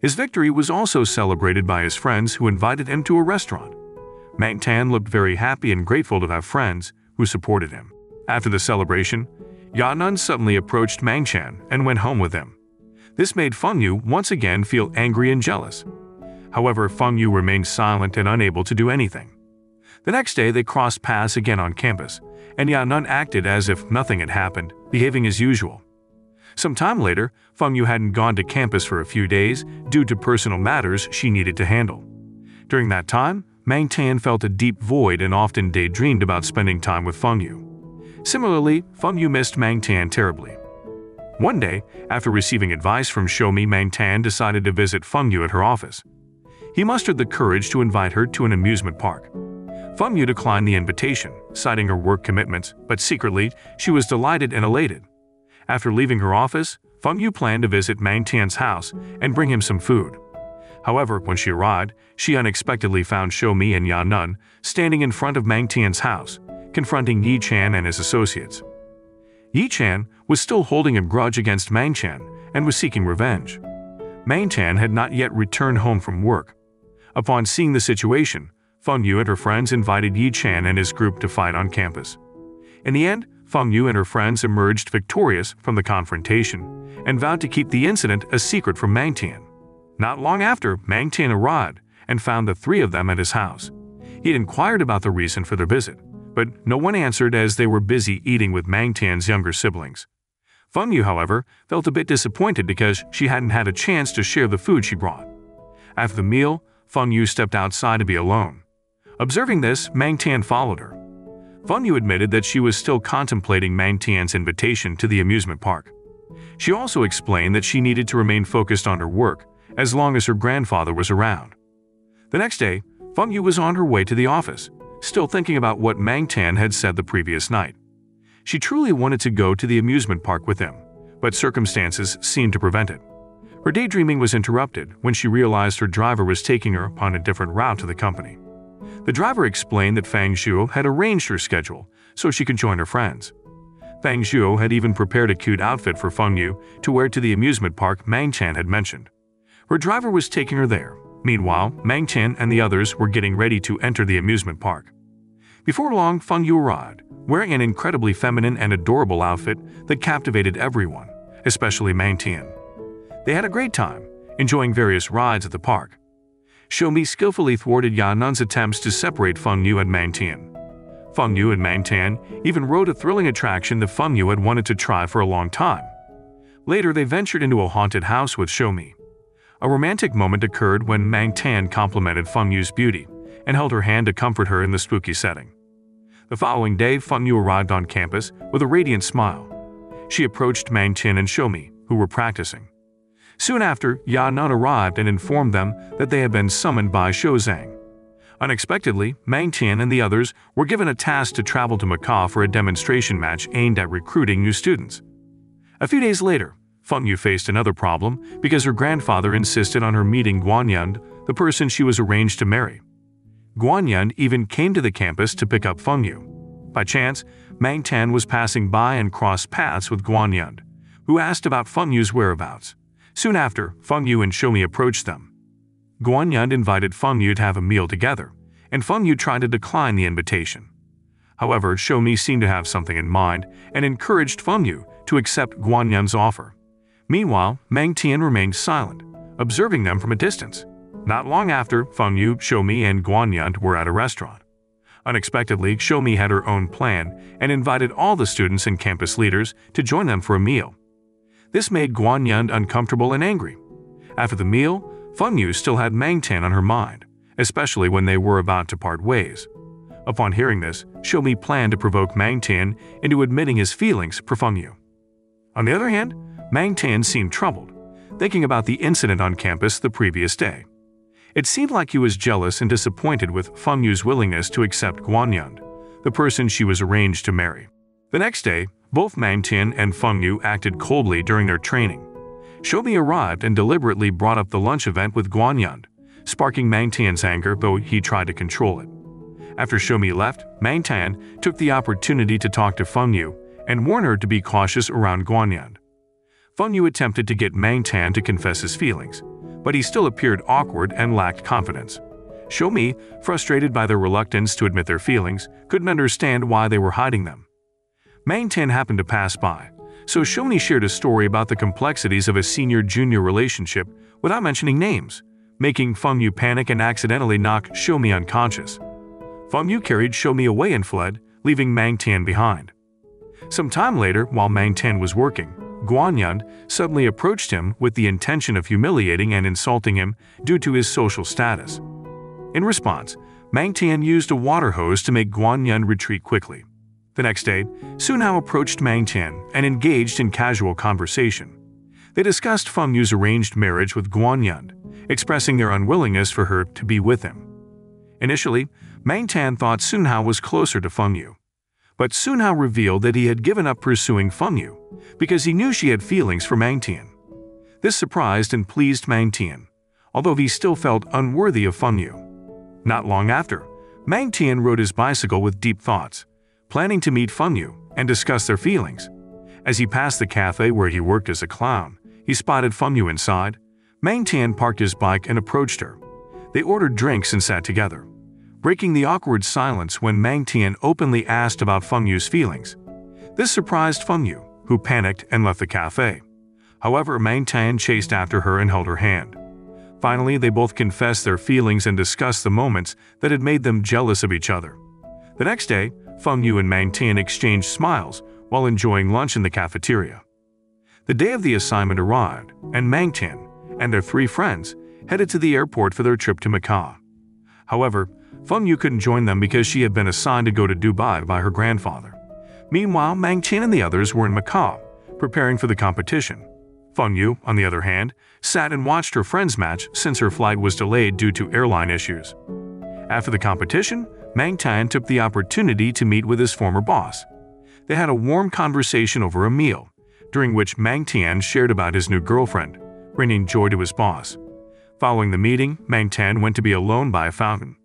His victory was also celebrated by his friends who invited him to a restaurant. Meng Tian looked very happy and grateful to have friends who supported him. After the celebration, Yan Nan suddenly approached Meng Tian and went home with him. This made Feng Yu once again feel angry and jealous. However, Feng Yu remained silent and unable to do anything. The next day, they crossed paths again on campus, and Yan Nan acted as if nothing had happened, behaving as usual. Some time later, Feng Yu hadn't gone to campus for a few days due to personal matters she needed to handle. During that time, Meng Tian felt a deep void and often daydreamed about spending time with Feng Yu. Similarly, Feng Yu missed Meng Tian terribly. One day, after receiving advice from Xiao Mei, Meng Tian decided to visit Feng Yu at her office. He mustered the courage to invite her to an amusement park. Feng Yu declined the invitation, citing her work commitments, but secretly, she was delighted and elated. After leaving her office, Feng Yu planned to visit Meng Tian's house and bring him some food. However, when she arrived, she unexpectedly found Xiao Mei and Yan Nan standing in front of Meng Tian's house, confronting Yi Chan and his associates. Yi Chan was still holding a grudge against Meng Tian and was seeking revenge. Meng Tian had not yet returned home from work. Upon seeing the situation, Feng Yu and her friends invited Yi Chan and his group to fight on campus. In the end, Feng Yu and her friends emerged victorious from the confrontation and vowed to keep the incident a secret from Meng Tian. Not long after, Meng Tian arrived and found the three of them at his house. He had inquired about the reason for their visit, but no one answered as they were busy eating with Meng Tian's younger siblings. Feng Yu, however, felt a bit disappointed because she hadn't had a chance to share the food she brought. After the meal, Feng Yu stepped outside to be alone. Observing this, Meng Tian followed her. Feng Yu admitted that she was still contemplating Meng Tian's invitation to the amusement park. She also explained that she needed to remain focused on her work as long as her grandfather was around. The next day, Feng Yu was on her way to the office, still thinking about what Meng Tian had said the previous night. She truly wanted to go to the amusement park with him, but circumstances seemed to prevent it. Her daydreaming was interrupted when she realized her driver was taking her upon a different route to the company. The driver explained that Feng Shuo had arranged her schedule so she could join her friends. Feng Shuo had even prepared a cute outfit for Feng Yu to wear to the amusement park Meng Tian had mentioned. Her driver was taking her there. Meanwhile, Meng Tian and the others were getting ready to enter the amusement park. Before long, Feng Yu arrived, wearing an incredibly feminine and adorable outfit that captivated everyone, especially Meng Tian. They had a great time, enjoying various rides at the park. Xiao Mei skillfully thwarted Yan Nan's attempts to separate Feng Yu and Meng Tian. Feng Yu and Meng Tian even rode a thrilling attraction that Feng Yu had wanted to try for a long time. Later, they ventured into a haunted house with Xiao Mei. A romantic moment occurred when Meng Tian complimented Feng Yu's beauty and held her hand to comfort her in the spooky setting. The following day, Feng Yu arrived on campus with a radiant smile. She approached Meng Tian and Xiao Mei, who were practicing. Soon after, Yan Nan arrived and informed them that they had been summoned by Shou Zhang. Unexpectedly, Meng Tian and the others were given a task to travel to Macau for a demonstration match aimed at recruiting new students. A few days later, Feng Yu faced another problem because her grandfather insisted on her meeting Guan Yan, the person she was arranged to marry. Guan Yan even came to the campus to pick up Feng Yu. By chance, Meng Tian was passing by and crossed paths with Guan Yan, who asked about Feng Yu's whereabouts. Soon after, Feng Yu and Xiao Mei approached them. Guan Yan invited Feng Yu to have a meal together, and Feng Yu tried to decline the invitation. However, Xiao Mei seemed to have something in mind and encouraged Feng Yu to accept Guan Yan's offer. Meanwhile, Meng Tian remained silent, observing them from a distance. Not long after, Feng Yu, Xiao Mei, and Guan Yan were at a restaurant. Unexpectedly, Xiao Mei had her own plan and invited all the students and campus leaders to join them for a meal. This made Guan Yan uncomfortable and angry. After the meal, Feng Yu still had Meng Tian on her mind, especially when they were about to part ways. Upon hearing this, Xiao Mei planned to provoke Meng Tian into admitting his feelings for Feng Yu. On the other hand, Meng Tian seemed troubled, thinking about the incident on campus the previous day. It seemed like he was jealous and disappointed with Feng Yu's willingness to accept Guan Yan, the person she was arranged to marry. The next day, both Meng Tian and Feng Yu acted coldly during their training. Xiao Mei arrived and deliberately brought up the lunch event with Guan Yan, sparking Meng Tian's anger, though he tried to control it. After Xiao Mei left, Meng Tian took the opportunity to talk to Feng Yu and warn her to be cautious around Guan Yan. Feng Yu attempted to get Meng Tian to confess his feelings, but he still appeared awkward and lacked confidence. Xiao Mei, frustrated by their reluctance to admit their feelings, couldn't understand why they were hiding them. Meng Tian happened to pass by, so Xiao Mei shared a story about the complexities of a senior-junior relationship without mentioning names, making Feng Yu panic and accidentally knock Xiao Mei unconscious. Feng Yu carried Xiao Mei away and fled, leaving Meng Tian behind. Some time later, while Meng Tian was working, Guan Yan suddenly approached him with the intention of humiliating and insulting him due to his social status. In response, Meng Tian used a water hose to make Guan Yan retreat quickly. The next day, Sun Hao approached Meng Tian and engaged in casual conversation. They discussed Feng Yu's arranged marriage with Guan Yan, expressing their unwillingness for her to be with him. Initially, Meng Tian thought Sun Hao was closer to Feng Yu, but Sun Hao revealed that he had given up pursuing Feng Yu because he knew she had feelings for Meng Tian. This surprised and pleased Meng Tian, although he still felt unworthy of Feng Yu. Not long after, Meng Tian rode his bicycle with deep thoughts, planning to meet Feng Yu and discuss their feelings. As he passed the cafe where he worked as a clown, he spotted Feng Yu inside. Meng Tian parked his bike and approached her. They ordered drinks and sat together, breaking the awkward silence when Meng Tian openly asked about Feng Yu's feelings. This surprised Feng Yu, who panicked and left the cafe. However, Meng Tian chased after her and held her hand. Finally, they both confessed their feelings and discussed the moments that had made them jealous of each other. The next day, Feng Yu and Meng Tian exchanged smiles while enjoying lunch in the cafeteria. The day of the assignment arrived, and Meng Tian and their three friends headed to the airport for their trip to Macau. However, Feng Yu couldn't join them because she had been assigned to go to Dubai by her grandfather. Meanwhile, Meng Tian and the others were in Macau, preparing for the competition. Feng Yu, on the other hand, sat and watched her friend's match since her flight was delayed due to airline issues. After the competition, Meng Tian took the opportunity to meet with his former boss. They had a warm conversation over a meal, during which Meng Tian shared about his new girlfriend, bringing joy to his boss. Following the meeting, Meng Tian went to be alone by a fountain,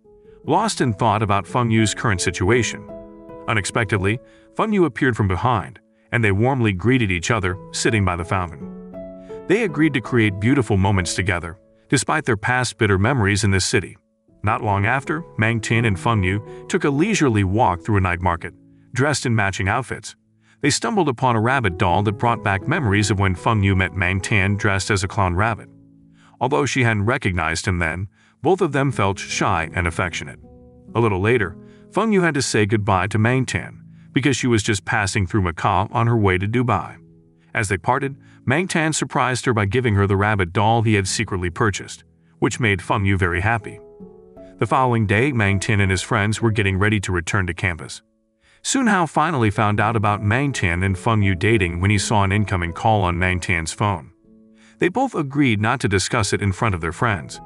lost in thought about Feng Yu's current situation. Unexpectedly, Feng Yu appeared from behind, and they warmly greeted each other, sitting by the fountain. They agreed to create beautiful moments together, despite their past bitter memories in this city. Not long after, Meng Tian and Feng Yu took a leisurely walk through a night market, dressed in matching outfits. They stumbled upon a rabbit doll that brought back memories of when Feng Yu met Meng Tian dressed as a clown rabbit. Although she hadn't recognized him then, both of them felt shy and affectionate. A little later, Feng Yu had to say goodbye to Meng Tian because she was just passing through Macau on her way to Dubai. As they parted, Meng Tian surprised her by giving her the rabbit doll he had secretly purchased, which made Feng Yu very happy. The following day, Meng Tian and his friends were getting ready to return to campus. Sun Hao finally found out about Meng Tian and Feng Yu dating when he saw an incoming call on Meng Tian's phone. They both agreed not to discuss it in front of their friends.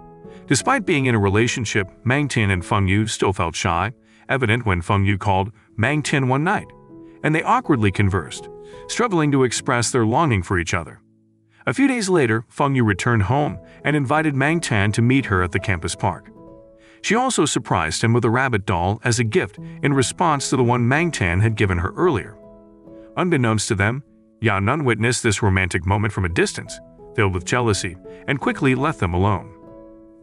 Despite being in a relationship, Meng Tian and Feng Yu still felt shy, evident when Feng Yu called Meng Tian one night, and they awkwardly conversed, struggling to express their longing for each other. A few days later, Feng Yu returned home and invited Meng Tian to meet her at the campus park. She also surprised him with a rabbit doll as a gift in response to the one Meng Tian had given her earlier. Unbeknownst to them, Yan Nan witnessed this romantic moment from a distance, filled with jealousy, and quickly left them alone.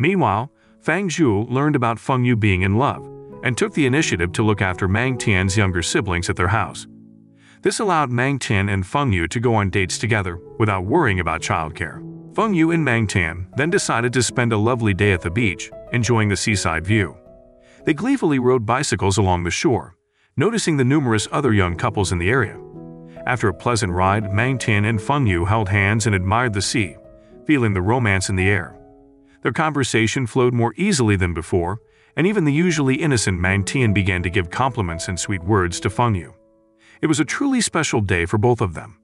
Meanwhile, Feng Zhu learned about Feng Yu being in love and took the initiative to look after Meng Tian's younger siblings at their house. This allowed Meng Tian and Feng Yu to go on dates together without worrying about childcare. Feng Yu and Meng Tian then decided to spend a lovely day at the beach, enjoying the seaside view. They gleefully rode bicycles along the shore, noticing the numerous other young couples in the area. After a pleasant ride, Meng Tian and Feng Yu held hands and admired the sea, feeling the romance in the air. Their conversation flowed more easily than before, and even the usually innocent Meng Tian began to give compliments and sweet words to Feng Yu. It was a truly special day for both of them.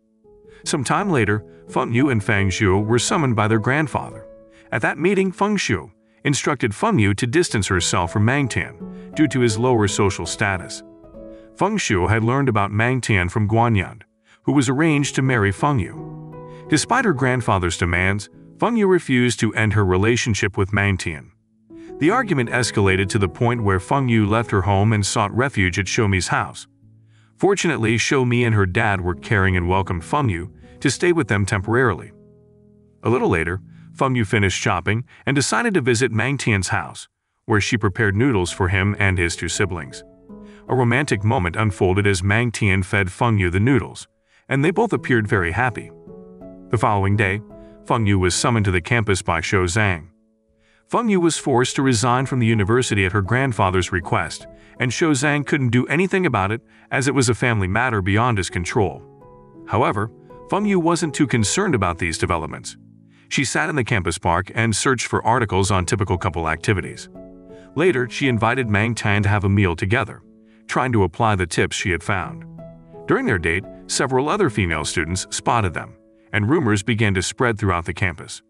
Some time later, Feng Yu and Feng Zhu were summoned by their grandfather. At that meeting, Feng Shuo instructed Feng Yu to distance herself from Meng Tian due to his lower social status. Feng Shuo had learned about Meng Tian from Guan Yan, who was arranged to marry Feng Yu. Despite her grandfather's demands, Feng Yu refused to end her relationship with Meng Tian. The argument escalated to the point where Feng Yu left her home and sought refuge at Xiao Mei's house. Fortunately, Xiao Mei and her dad were caring and welcomed Feng Yu to stay with them temporarily. A little later, Feng Yu finished shopping and decided to visit Meng Tian's house, where she prepared noodles for him and his two siblings. A romantic moment unfolded as Meng Tian fed Feng Yu the noodles, and they both appeared very happy. The following day, Feng Yu was summoned to the campus by Shou Zhang. Feng Yu was forced to resign from the university at her grandfather's request, and Shou Zhang couldn't do anything about it as it was a family matter beyond his control. However, Feng Yu wasn't too concerned about these developments. She sat in the campus park and searched for articles on typical couple activities. Later, she invited Meng Tian to have a meal together, trying to apply the tips she had found. During their date, several other female students spotted them, and rumors began to spread throughout the campus.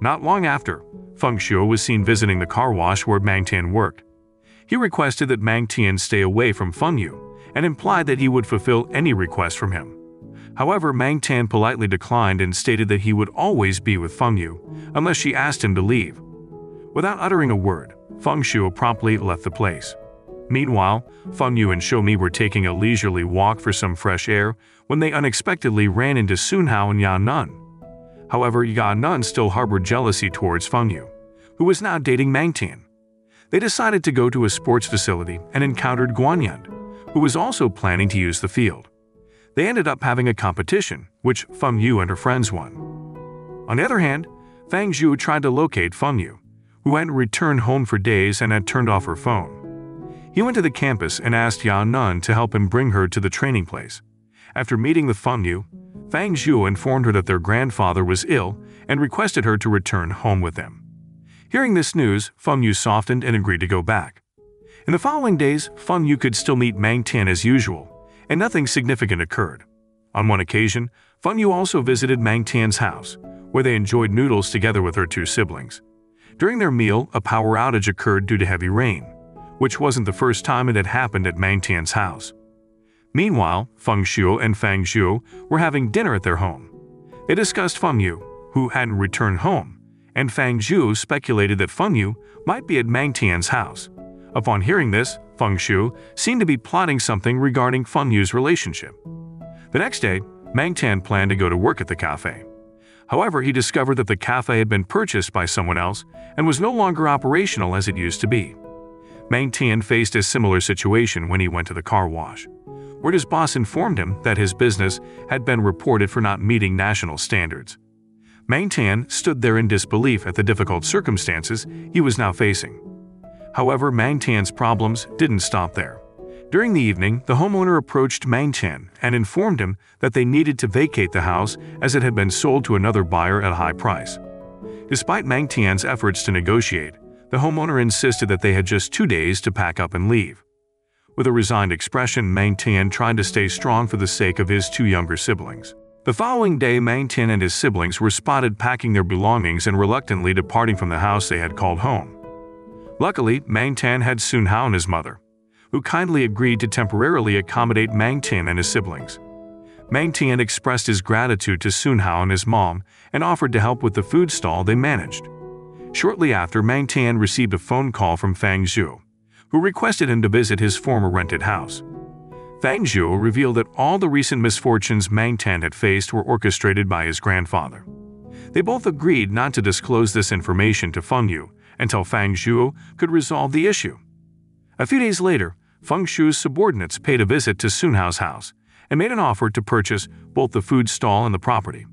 Not long after, Feng Shuo was seen visiting the car wash where Meng Tian worked. He requested that Meng Tian stay away from Feng Yu and implied that he would fulfill any request from him. However, Meng Tian politely declined and stated that he would always be with Feng Yu unless she asked him to leave. Without uttering a word, Feng Shuo promptly left the place. Meanwhile, Feng Yu and Xiao Mei were taking a leisurely walk for some fresh air when they unexpectedly ran into Sun Hao and Yan Nan. However, Yan Nan still harbored jealousy towards Feng Yu, who was now dating Meng Tian. They decided to go to a sports facility and encountered Guan Yan, who was also planning to use the field. They ended up having a competition, which Feng Yu and her friends won. On the other hand, Feng Zhu tried to locate Feng Yu, who hadn't returned home for days and had turned off her phone. He went to the campus and asked Yan Nan to help him bring her to the training place. After meeting with Feng Yu, Feng Zhu informed her that their grandfather was ill and requested her to return home with them. Hearing this news, Feng Yu softened and agreed to go back. In the following days, Feng Yu could still meet Meng Tian as usual, and nothing significant occurred. On one occasion, Feng Yu also visited Meng Tian's house, where they enjoyed noodles together with her two siblings. During their meal, a power outage occurred due to heavy rain, which wasn't the first time it had happened at Meng Tian's house. Meanwhile, Feng Shuo and Feng Zhu were having dinner at their home. They discussed Feng Yu, who hadn't returned home, and Feng Zhu speculated that Feng Yu might be at Meng Tian's house. Upon hearing this, Feng Shuo seemed to be plotting something regarding Feng Yu's relationship. The next day, Meng Tian planned to go to work at the cafe. However, he discovered that the cafe had been purchased by someone else and was no longer operational as it used to be. Meng Tian faced a similar situation when he went to the car wash, where his boss informed him that his business had been reported for not meeting national standards. Meng Tian stood there in disbelief at the difficult circumstances he was now facing. However, Meng Tian's problems didn't stop there. During the evening, the homeowner approached Meng Tian and informed him that they needed to vacate the house as it had been sold to another buyer at a high price. Despite Meng Tian's efforts to negotiate, the homeowner insisted that they had just two days to pack up and leave. With a resigned expression, Meng Tian tried to stay strong for the sake of his two younger siblings. The following day, Meng Tian and his siblings were spotted packing their belongings and reluctantly departing from the house they had called home. Luckily, Meng Tian had Sun Hao and his mother, who kindly agreed to temporarily accommodate Meng Tian and his siblings. Meng Tian expressed his gratitude to Sun Hao and his mom and offered to help with the food stall they managed. Shortly after, Meng Tian received a phone call from Feng Zhu, who requested him to visit his former rented house. Feng Zhu revealed that all the recent misfortunes Meng Tian had faced were orchestrated by his grandfather. They both agreed not to disclose this information to Feng Yu until Feng Zhu could resolve the issue. A few days later, Feng Shu's subordinates paid a visit to Sun Hao's house and made an offer to purchase both the food stall and the property.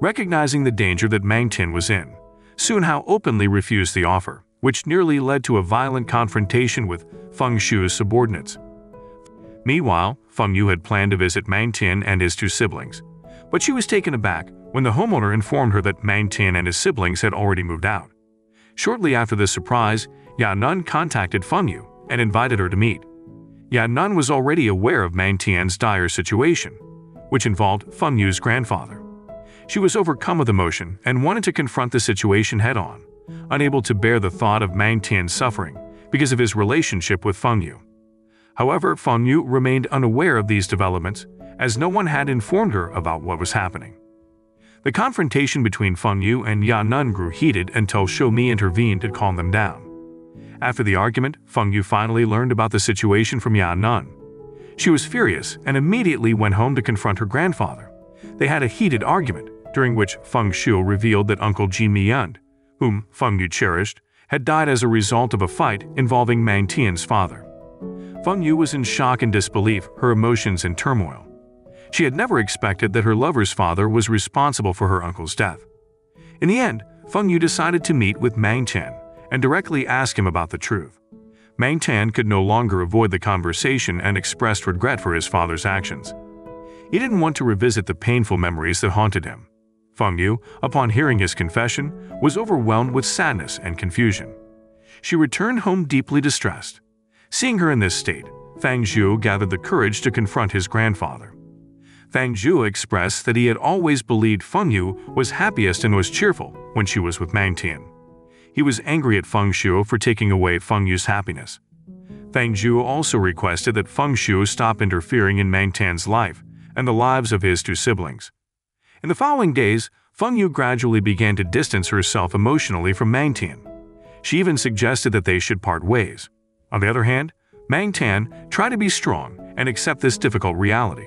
Recognizing the danger that Meng Tian was in, Sun Hao openly refused the offer, which nearly led to a violent confrontation with Feng Shu's subordinates. Meanwhile, Feng Yu had planned to visit Meng Tian and his two siblings, but she was taken aback when the homeowner informed her that Meng Tian and his siblings had already moved out. Shortly after this surprise, Yan Nan contacted Feng Yu and invited her to meet. Yan Nan was already aware of Meng Tian's dire situation, which involved Feng Yu's grandfather. She was overcome with emotion and wanted to confront the situation head-on, unable to bear the thought of Meng Tian's suffering because of his relationship with Feng Yu. However, Feng Yu remained unaware of these developments, as no one had informed her about what was happening. The confrontation between Feng Yu and Yan Nan grew heated until Xiao Mei intervened to calm them down. After the argument, Feng Yu finally learned about the situation from Yan Nan. She was furious and immediately went home to confront her grandfather. They had a heated argument, during which Feng Shuo revealed that Uncle Ji Mian, whom Feng Yu cherished, had died as a result of a fight involving Meng Tian's father. Feng Yu was in shock and disbelief, her emotions in turmoil. She had never expected that her lover's father was responsible for her uncle's death. In the end, Feng Yu decided to meet with Meng Tian and directly ask him about the truth. Meng Tian could no longer avoid the conversation and expressed regret for his father's actions. He didn't want to revisit the painful memories that haunted him. Feng Yu, upon hearing his confession, was overwhelmed with sadness and confusion. She returned home deeply distressed. Seeing her in this state, Feng Zhu gathered the courage to confront his grandfather. Feng Zhu expressed that he had always believed Feng Yu was happiest and was cheerful when she was with Meng Tian. He was angry at Feng Shuo for taking away Feng Yu's happiness. Feng Zhu also requested that Feng Shuo stop interfering in Meng Tian's life and the lives of his two siblings. In the following days, Feng Yu gradually began to distance herself emotionally from Meng Tian. She even suggested that they should part ways. On the other hand, Meng Tian tried to be strong and accept this difficult reality.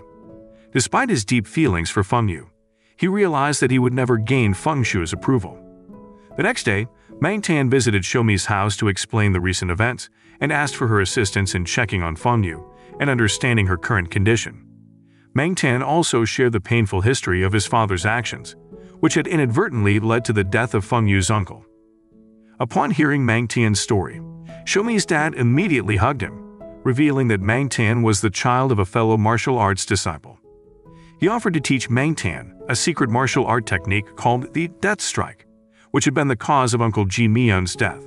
Despite his deep feelings for Feng Yu, he realized that he would never gain Feng Shu's approval. The next day, Meng Tian visited Xiao Mei's house to explain the recent events and asked for her assistance in checking on Feng Yu and understanding her current condition. Meng Tian also shared the painful history of his father's actions, which had inadvertently led to the death of Feng Yu's uncle. Upon hearing Meng Tian's story, Xiao Mei's dad immediately hugged him, revealing that Meng Tian was the child of a fellow martial arts disciple. he offered to teach Meng Tian, a secret martial art technique called the death strike, which had been the cause of Uncle Ji Mian's death.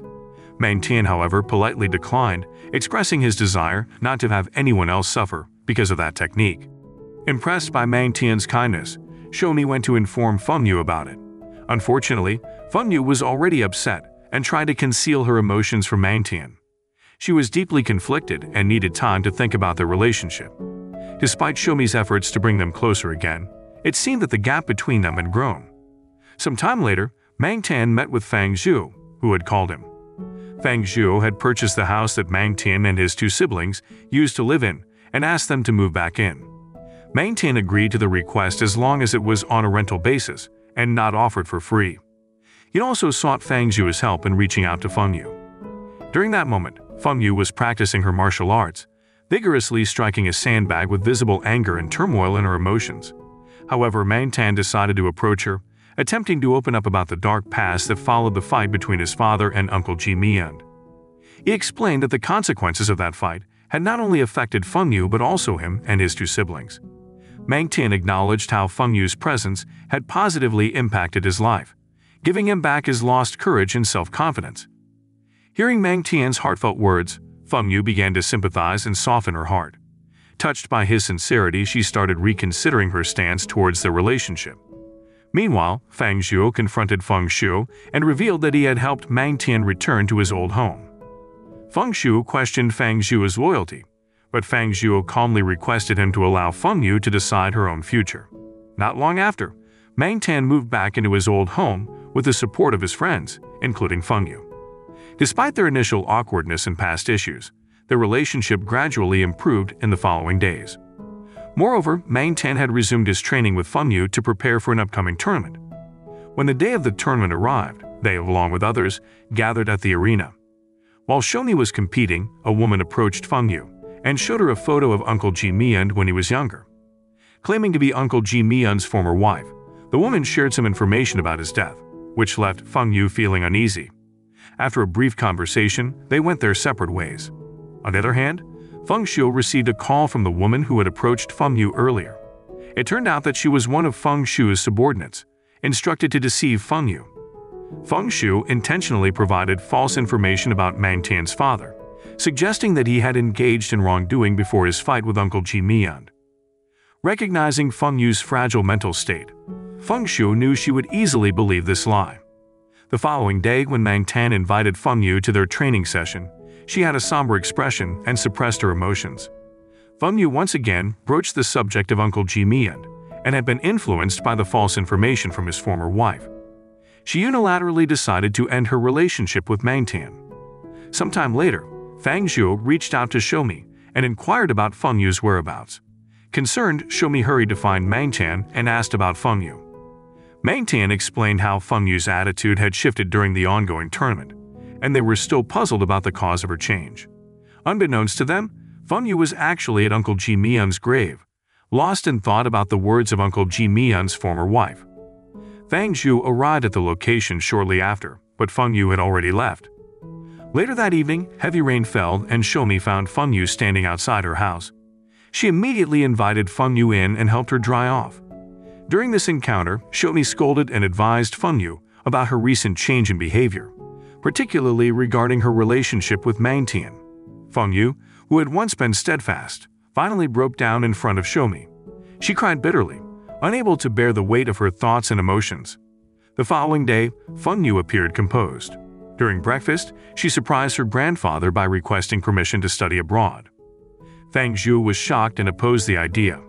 Meng Tian, however, politely declined, expressing his desire not to have anyone else suffer because of that technique. Impressed by Meng Tian's kindness, Shou Mei went to inform Feng Yu about it. Unfortunately, Feng Yu was already upset and tried to conceal her emotions from Meng Tian. She was deeply conflicted and needed time to think about their relationship. Despite Shou Mei's efforts to bring them closer again, it seemed that the gap between them had grown. Some time later, Meng Tian met with Feng Zhu, who had called him. Feng Zhu had purchased the house that Meng Tian and his two siblings used to live in and asked them to move back in. Meng Tian agreed to the request as long as it was on a rental basis and not offered for free. He also sought Feng Zhu's help in reaching out to Feng Yu. During that moment, Feng Yu was practicing her martial arts, vigorously striking a sandbag with visible anger and turmoil in her emotions. However, Meng Tian decided to approach her, attempting to open up about the dark past that followed the fight between his father and Uncle Ji Mian. He explained that the consequences of that fight had not only affected Feng Yu but also him and his two siblings. Meng Tian acknowledged how Feng Yu's presence had positively impacted his life, giving him back his lost courage and self-confidence. Hearing Meng Tian's heartfelt words, Feng Yu began to sympathize and soften her heart. Touched by his sincerity, she started reconsidering her stance towards their relationship. Meanwhile, Feng Zhu confronted Feng Shuo and revealed that he had helped Meng Tian return to his old home. Feng Shuo questioned Feng Zhu's loyalty, but Feng Zhu calmly requested him to allow Feng Yu to decide her own future. Not long after, Meng Tian moved back into his old home with the support of his friends, including Feng Yu. Despite their initial awkwardness and past issues, their relationship gradually improved in the following days. Moreover, Meng Tian had resumed his training with Feng Yu to prepare for an upcoming tournament. When the day of the tournament arrived, they, along with others, gathered at the arena. While Shou Mei was competing, a woman approached Feng Yu and showed her a photo of Uncle Ji Mian when he was younger. Claiming to be Uncle Ji Mian's former wife, the woman shared some information about his death, which left Feng Yu feeling uneasy. After a brief conversation, they went their separate ways. On the other hand, Feng Shuo received a call from the woman who had approached Feng Yu earlier. It turned out that she was one of Feng Shu's subordinates, instructed to deceive Feng Yu. Feng Shu intentionally provided false information about Meng Tian's father, suggesting that he had engaged in wrongdoing before his fight with Uncle Ji Mian. Recognizing Feng Yu's fragile mental state, Feng Shu knew she would easily believe this lie. The following day, when Meng Tian invited Feng Yu to their training session, she had a somber expression and suppressed her emotions. Feng Yu once again broached the subject of Uncle Ji Mian and had been influenced by the false information from his former wife. She unilaterally decided to end her relationship with Meng Tian. Sometime later, Feng Zhu reached out to Shou Mei and inquired about Feng Yu's whereabouts. Concerned, Shou Mei hurried to find Meng Tian and asked about Feng Yu. Meng Tian explained how Feng Yu's attitude had shifted during the ongoing tournament, and they were still puzzled about the cause of her change. Unbeknownst to them, Feng Yu was actually at Uncle Ji Mian's grave, lost in thought about the words of Uncle Ji Mian's former wife. Feng Zhu arrived at the location shortly after, but Feng Yu had already left. Later that evening, heavy rain fell and Shou Mei found Feng Yu standing outside her house. She immediately invited Feng Yu in and helped her dry off. During this encounter, Shou Mei scolded and advised Feng Yu about her recent change in behavior, particularly regarding her relationship with Meng Tian. Feng Yu, who had once been steadfast, finally broke down in front of Shou Mei. She cried bitterly, unable to bear the weight of her thoughts and emotions. The following day, Feng Yu appeared composed. During breakfast, she surprised her grandfather by requesting permission to study abroad. Feng Zhu was shocked and opposed the idea.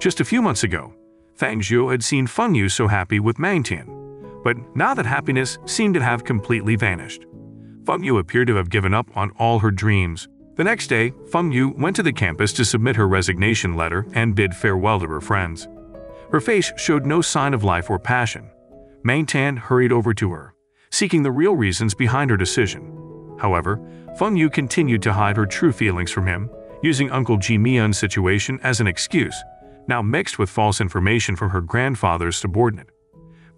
Just a few months ago, Feng Zhu had seen Feng Yu so happy with Meng Tian, but now that happiness seemed to have completely vanished. Feng Yu appeared to have given up on all her dreams. The next day, Feng Yu went to the campus to submit her resignation letter and bid farewell to her friends. Her face showed no sign of life or passion. Meng Tian hurried over to her, seeking the real reasons behind her decision. However, Feng Yu continued to hide her true feelings from him, using Uncle Ji Mian's situation as an excuse, now mixed with false information from her grandfather's subordinate.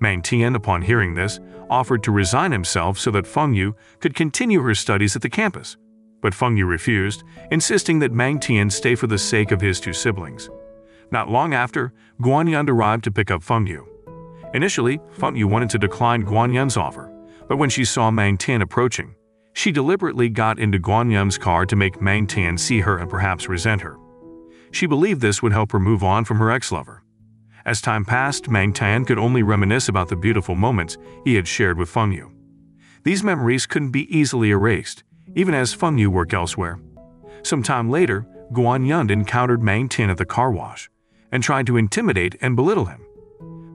Meng Tian, upon hearing this, offered to resign himself so that Feng Yu could continue her studies at the campus. But Feng Yu refused, insisting that Meng Tian stay for the sake of his two siblings. Not long after, Guan Yan arrived to pick up Feng Yu. Initially, Feng Yu wanted to decline Guan Yan's offer, but when she saw Meng Tian approaching, she deliberately got into Guan Yan's car to make Meng Tian see her and perhaps resent her. She believed this would help her move on from her ex-lover. As time passed, Meng Tian could only reminisce about the beautiful moments he had shared with Feng Yu. These memories couldn't be easily erased, even as Feng Yu worked elsewhere. Some time later, Guan Yan encountered Meng Tian at the car wash and tried to intimidate and belittle him.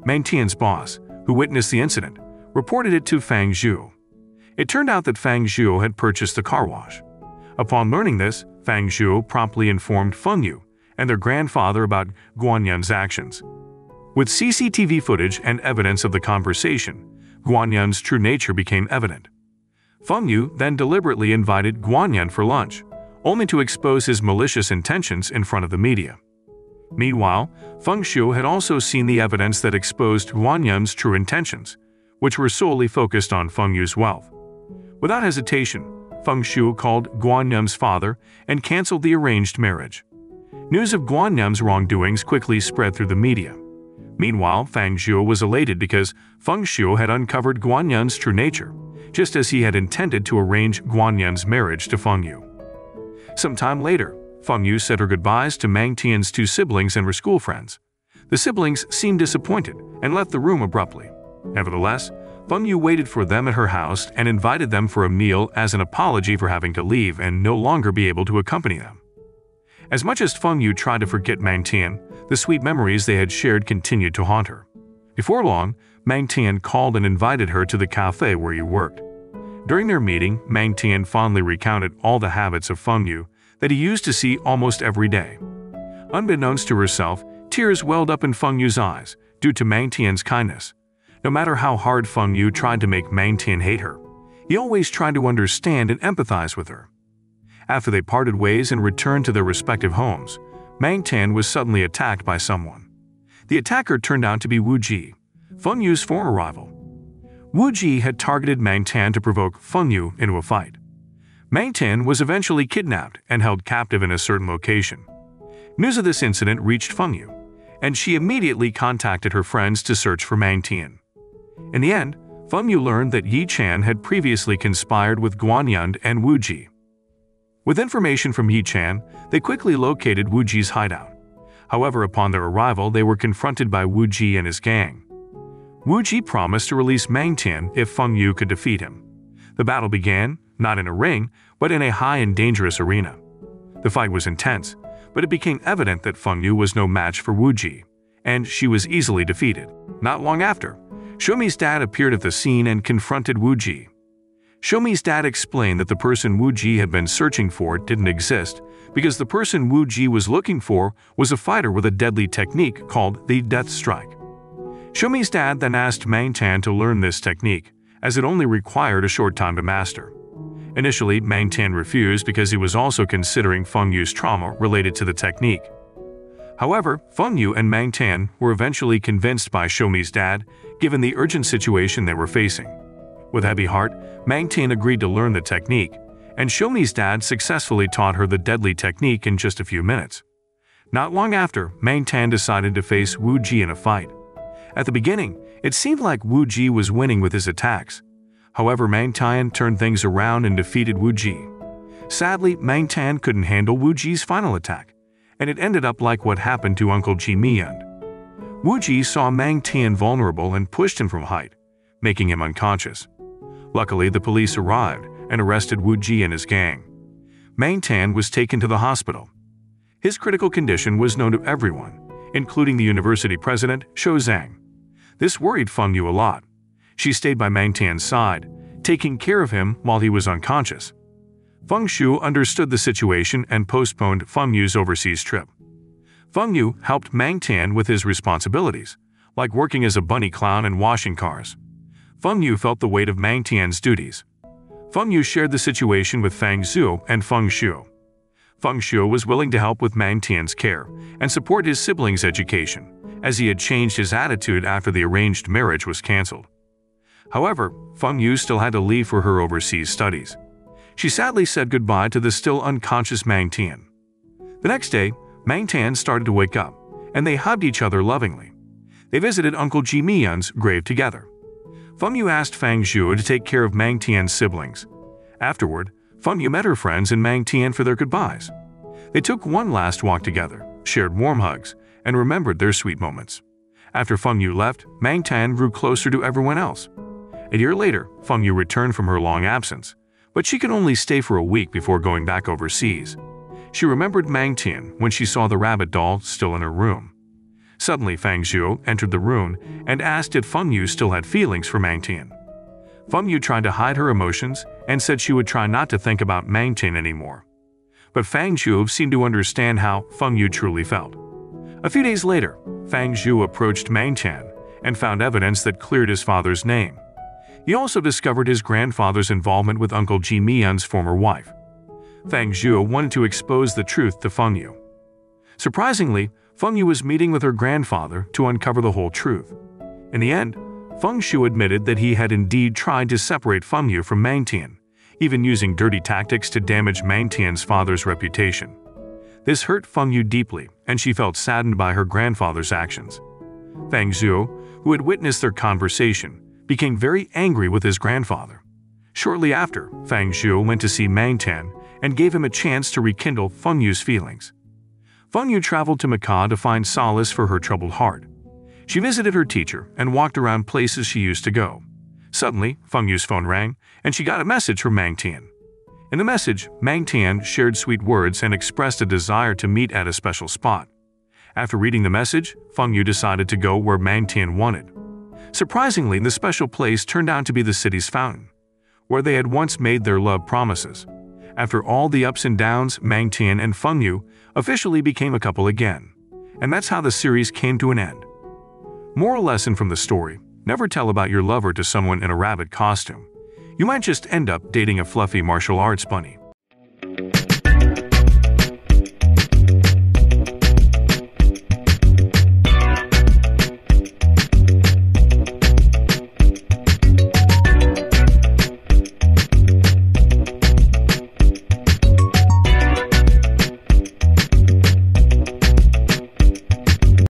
Meng Tian's boss, who witnessed the incident, reported it to Feng Zhu. It turned out that Feng Zhu had purchased the car wash. Upon learning this, Feng Zhu promptly informed Feng Yu and their grandfather about Guan Yan's actions. With C C T V footage and evidence of the conversation, Guan Yan's true nature became evident. Feng Yu then deliberately invited Guan Yan for lunch, only to expose his malicious intentions in front of the media. Meanwhile, Feng Shuo had also seen the evidence that exposed Guan Yan's true intentions, which were solely focused on Feng Yu's wealth. Without hesitation, Feng Shuo called Guan Yan's father and canceled the arranged marriage. News of Guan Yan's wrongdoings quickly spread through the media. Meanwhile, Feng Zhu was elated because Feng Shuo had uncovered Guan Yan's true nature, just as he had intended to arrange Guan Yan's marriage to Feng Yu. Some time later, Feng Yu said her goodbyes to Meng Tian's two siblings and her school friends. The siblings seemed disappointed and left the room abruptly. Nevertheless, Feng Yu waited for them at her house and invited them for a meal as an apology for having to leave and no longer be able to accompany them. As much as Feng Yu tried to forget Meng Tian, the sweet memories they had shared continued to haunt her. Before long, Meng Tian called and invited her to the cafe where he worked. During their meeting, Meng Tian fondly recounted all the habits of Feng Yu that he used to see almost every day. Unbeknownst to herself, tears welled up in Feng Yu's eyes due to Meng Tian's kindness. No matter how hard Feng Yu tried to make Meng Tian hate her, he always tried to understand and empathize with her. After they parted ways and returned to their respective homes, Meng Tian was suddenly attacked by someone. The attacker turned out to be Wu Ji, Feng Yu's former rival. Wu Ji had targeted Meng Tian to provoke Feng Yu into a fight. Meng Tian was eventually kidnapped and held captive in a certain location. News of this incident reached Feng Yu, and she immediately contacted her friends to search for Meng Tian. In the end, Feng Yu learned that Yi Chan had previously conspired with Guan Yan and Wu Ji. With information from Yi Chan, they quickly located Wu Ji's hideout. However, upon their arrival, they were confronted by Wu Ji and his gang. Wu Ji promised to release Meng Tian if Feng Yu could defeat him. The battle began, not in a ring, but in a high and dangerous arena. The fight was intense, but it became evident that Feng Yu was no match for Wu Ji, and she was easily defeated. Not long after, Shomi's dad appeared at the scene and confronted Wu Ji. Shomi's dad explained that the person Wu Ji had been searching for didn't exist because the person Wu Ji was looking for was a fighter with a deadly technique called the death strike. Shomi's dad then asked Meng Tian to learn this technique, as it only required a short time to master. Initially, Meng Tian refused because he was also considering Feng Yu's trauma related to the technique. However, Feng Yu and Meng Tian were eventually convinced by Shomi's dad, given the urgent situation they were facing. With a heavy heart, Meng Tian agreed to learn the technique, and Shomi's dad successfully taught her the deadly technique in just a few minutes. Not long after, Meng Tian decided to face Wu Ji in a fight. At the beginning, it seemed like Wu Ji was winning with his attacks. However, Meng Tian turned things around and defeated Wu Ji. Sadly, Meng Tian couldn't handle Wu Ji's final attack, and it ended up like what happened to Uncle Ji Mian. Wu Ji saw Meng Tian vulnerable and pushed him from height, making him unconscious. Luckily, the police arrived and arrested Wu Ji and his gang. Meng Tian was taken to the hospital. His critical condition was known to everyone, including the university president, Shou Zhang. This worried Feng Yu a lot. She stayed by Meng Tian's side, taking care of him while he was unconscious. Feng Shuo understood the situation and postponed Feng Yu's overseas trip. Feng Yu helped Meng Tian with his responsibilities, like working as a bunny clown and washing cars. Feng Yu felt the weight of Meng Tian's duties. Feng Yu shared the situation with Feng Zhu and Feng Shuo. Feng Shuo was willing to help with Meng Tian's care and support his siblings' education, as he had changed his attitude after the arranged marriage was canceled. However, Feng Yu still had to leave for her overseas studies. She sadly said goodbye to the still unconscious Meng Tian. The next day, Meng Tian started to wake up, and they hugged each other lovingly. They visited Uncle Ji Mian's grave together. Feng Yu asked Feng Zhu to take care of Meng Tian's siblings. Afterward, Feng Yu met her friends and Meng Tian for their goodbyes. They took one last walk together, shared warm hugs, and remembered their sweet moments. After Feng Yu left, Meng Tian grew closer to everyone else. A year later, Feng Yu returned from her long absence, but she could only stay for a week before going back overseas. She remembered Meng Tian when she saw the rabbit doll still in her room. Suddenly, Feng Zhu entered the room and asked if Feng Yu still had feelings for Meng Tian. Feng Yu tried to hide her emotions and said she would try not to think about Meng Tian anymore. But Feng Zhu seemed to understand how Feng Yu truly felt. A few days later, Feng Zhu approached Meng Tian and found evidence that cleared his father's name. He also discovered his grandfather's involvement with Uncle Ji Mian's former wife. Feng Zhu wanted to expose the truth to Feng Yu. Surprisingly, Feng Yu was meeting with her grandfather to uncover the whole truth. In the end, Feng Shuo admitted that he had indeed tried to separate Feng Yu from Meng Tian, even using dirty tactics to damage Meng Tian's father's reputation. This hurt Feng Yu deeply, and she felt saddened by her grandfather's actions. Feng Zhu, who had witnessed their conversation, became very angry with his grandfather. Shortly after, Feng Zhu went to see Meng Tian and gave him a chance to rekindle Feng Yu's feelings. Feng Yu traveled to Macau to find solace for her troubled heart. She visited her teacher and walked around places she used to go. Suddenly, Feng Yu's phone rang, and she got a message from Meng Tian. In the message, Meng Tian shared sweet words and expressed a desire to meet at a special spot. After reading the message, Feng Yu decided to go where Meng Tian wanted. Surprisingly, the special place turned out to be the city's fountain, where they had once made their love promises. After all the ups and downs, Meng Tian and Feng Yu officially became a couple again. And that's how the series came to an end. Moral lesson from the story: never tell about your lover to someone in a rabbit costume. You might just end up dating a fluffy martial arts bunny.